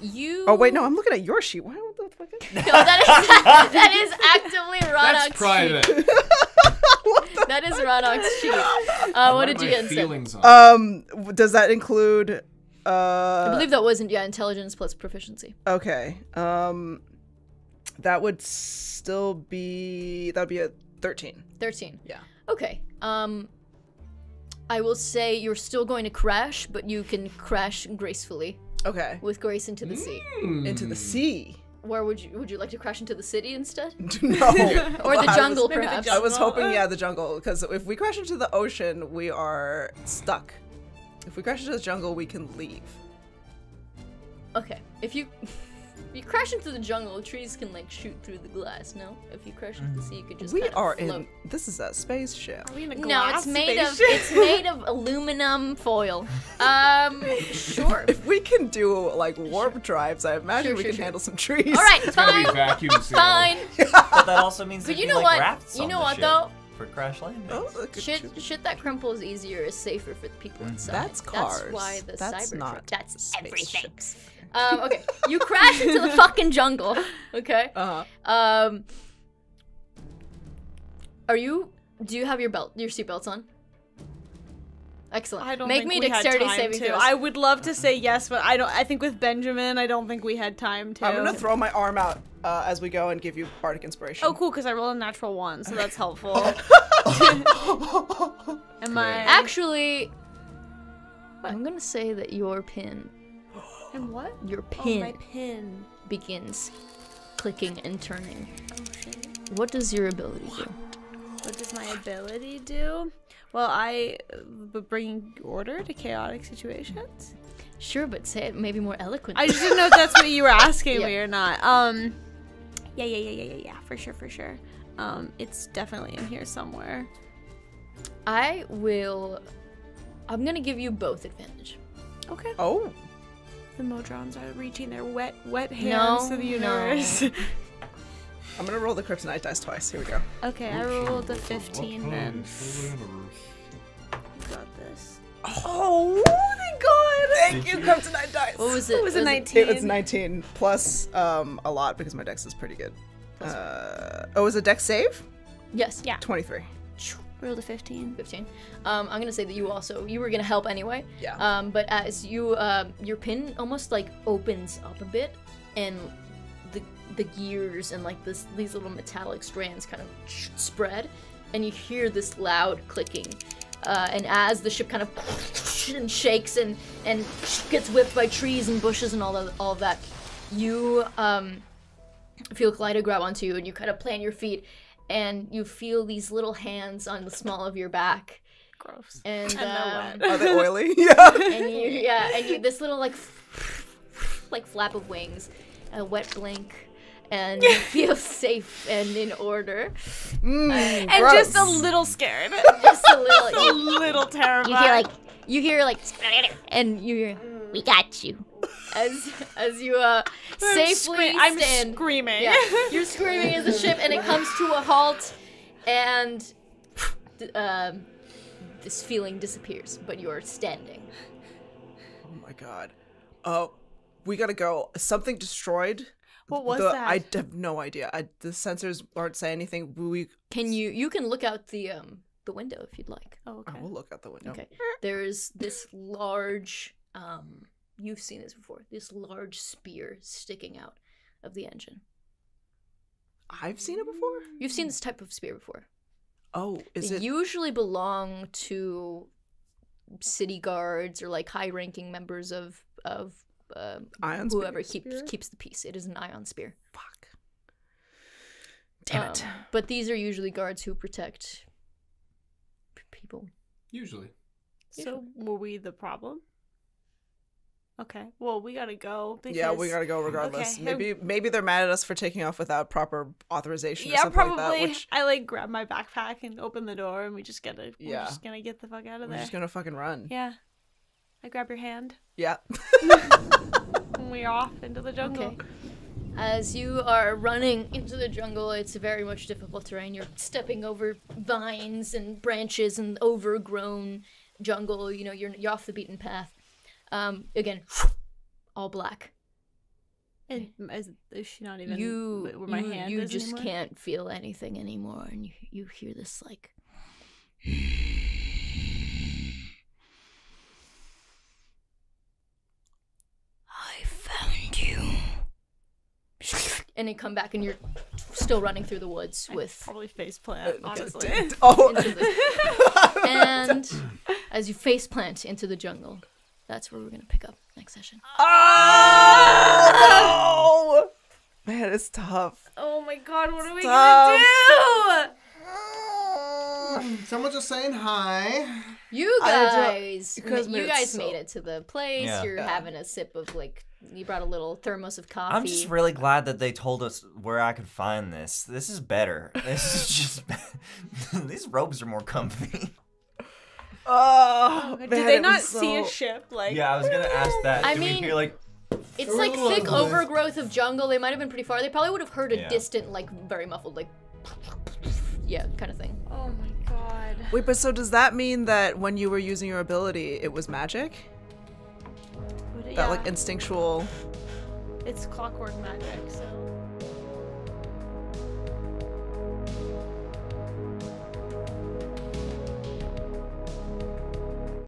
You. Oh wait, no. I'm looking at your sheet. Why don't the fuck? No, that is actively Ronok's sheet. Private. That is Ronok's sheet. What did you get instead? Does that include? I believe that wasn't intelligence plus proficiency. Okay. That would still be a 13. 13. Yeah. Okay. I will say you're still going to crash, but you can crash gracefully. Okay. With grace into the sea. Into the sea. Where would you like to crash into the city instead? No. Or the jungle, perhaps. I was hoping, yeah, the jungle, because if we crash into the ocean, we are stuck. If we crash into the jungle, we can leave. Okay. If you crash into the jungle, trees can like shoot through the glass, no? If you crash into the sea, you could just kind of float. This is a spaceship. Are we in a glass it's made of aluminum foil. Sure. If we can do like warp drives, I imagine we can handle some trees. All right, fine. Fine. But that also means that you know like rafts on the ship though? For crash landing. Oh, shit that crimples easier is safer for the people inside. That's cars. That's why the Cybertruck. That's everything. Okay, you crash into the fucking jungle. Okay. Do you have your seatbelts on? Excellent. I don't Make think me dexterity saving throws. I would love to say yes, but I think with Benjamin, I don't think we had time to. I'm gonna throw my arm out as we go and give you bardic inspiration. Oh, cool, because I rolled a natural 1, so that's helpful. Am I actually? I'm gonna say that your pin. And what? Your pin, oh, my pin begins clicking and turning. Oh, shit. What does your ability do? What does my ability do? Well, bringing order to chaotic situations. Sure, but say it maybe more eloquently. I just didn't know if that's what you were asking me or not. Yeah, for sure. It's definitely in here somewhere. I'm gonna give you both advantage. Okay. Oh. The Modrons are reaching their wet hands to the universe. No. I'm gonna roll the Kryptonite dice twice. Here we go. Okay, I rolled a 15 then. You got this. Oh, thank God! Thank you, Kryptonite dice. What was it? It was a 19. It was 19 plus a lot because my dex is pretty good. It was a dex save? Yes. Yeah. 23. Rolled a 15. 15. I'm gonna say that you were gonna help anyway. Yeah. But as you your pin almost like opens up a bit, and the gears and like these little metallic strands kind of spread, and you hear this loud clicking. And as the ship kind of and shakes and gets whipped by trees and bushes and all of that, you feel Kaleida grab onto you, and you kind of plant your feet. And you feel these little hands on the small of your back. Gross. And are they oily? Yeah. And this little like flap of wings, a wet blink, and you feel safe and in order. And gross. Just a little scared. Just a little. A little terrified. You hear like, and you hear, "We got you." As you safely stand. I'm screaming. Yeah. You're screaming as a ship, and it comes to a halt, and this feeling disappears, but you're standing. Oh my God. We gotta go. Something destroyed What was that? I have no idea. The sensors aren't saying anything. You can look out the window if you'd like. Oh, okay. I will look out the window. Okay. There's this large, you've seen this before, this large spear sticking out of the engine. I've seen it before? You've seen this type of spear before. Oh, is it? They usually belong to city guards or like high-ranking members of whoever keeps the peace. It is an ion spear. Fuck. Damn it. But these are usually guards who protect people. Usually. So were we the problem? Okay. Well, we gotta go. Because... Yeah, we gotta go regardless. Okay. Maybe they're mad at us for taking off without proper authorization. Yeah, or something probably. Like that, which... I like grab my backpack and open the door, and we're just gonna get the fuck out of there. We're just gonna fucking run. Yeah. I grab your hand. Yeah. And we're off into the jungle. Okay. As you are running into the jungle, it's very much difficult terrain. You're stepping over vines and branches and overgrown jungle. You know, you're off the beaten path. Again, all black. And is she not even where my hand is? You just anymore? Can't feel anything anymore, and you hear this like I found you. And they come back, and you're still running through the woods with probably faceplant, honestly. And as you faceplant into the jungle, that's where we're gonna pick up next session. Oh no! Man, it's tough. Oh my god, what are we gonna do? Someone just saying hi. You guys, made it to the place. Yeah. You're having a sip of like. You brought a little thermos of coffee. I'm just really glad that they told us where I could find this. This is better. This is just. These robes are more comfy. Oh, man, did they not see a ship? Like, yeah, I was gonna ask that. I mean, hear, like, it's like thick overgrowth of jungle. They might have been pretty far. They probably would have heard a distant, like, very muffled, like, yeah, kind of thing. Oh my god. Wait, but so does that mean that when you were using your ability, it was magic? That like instinctual. It's clockwork magic, so.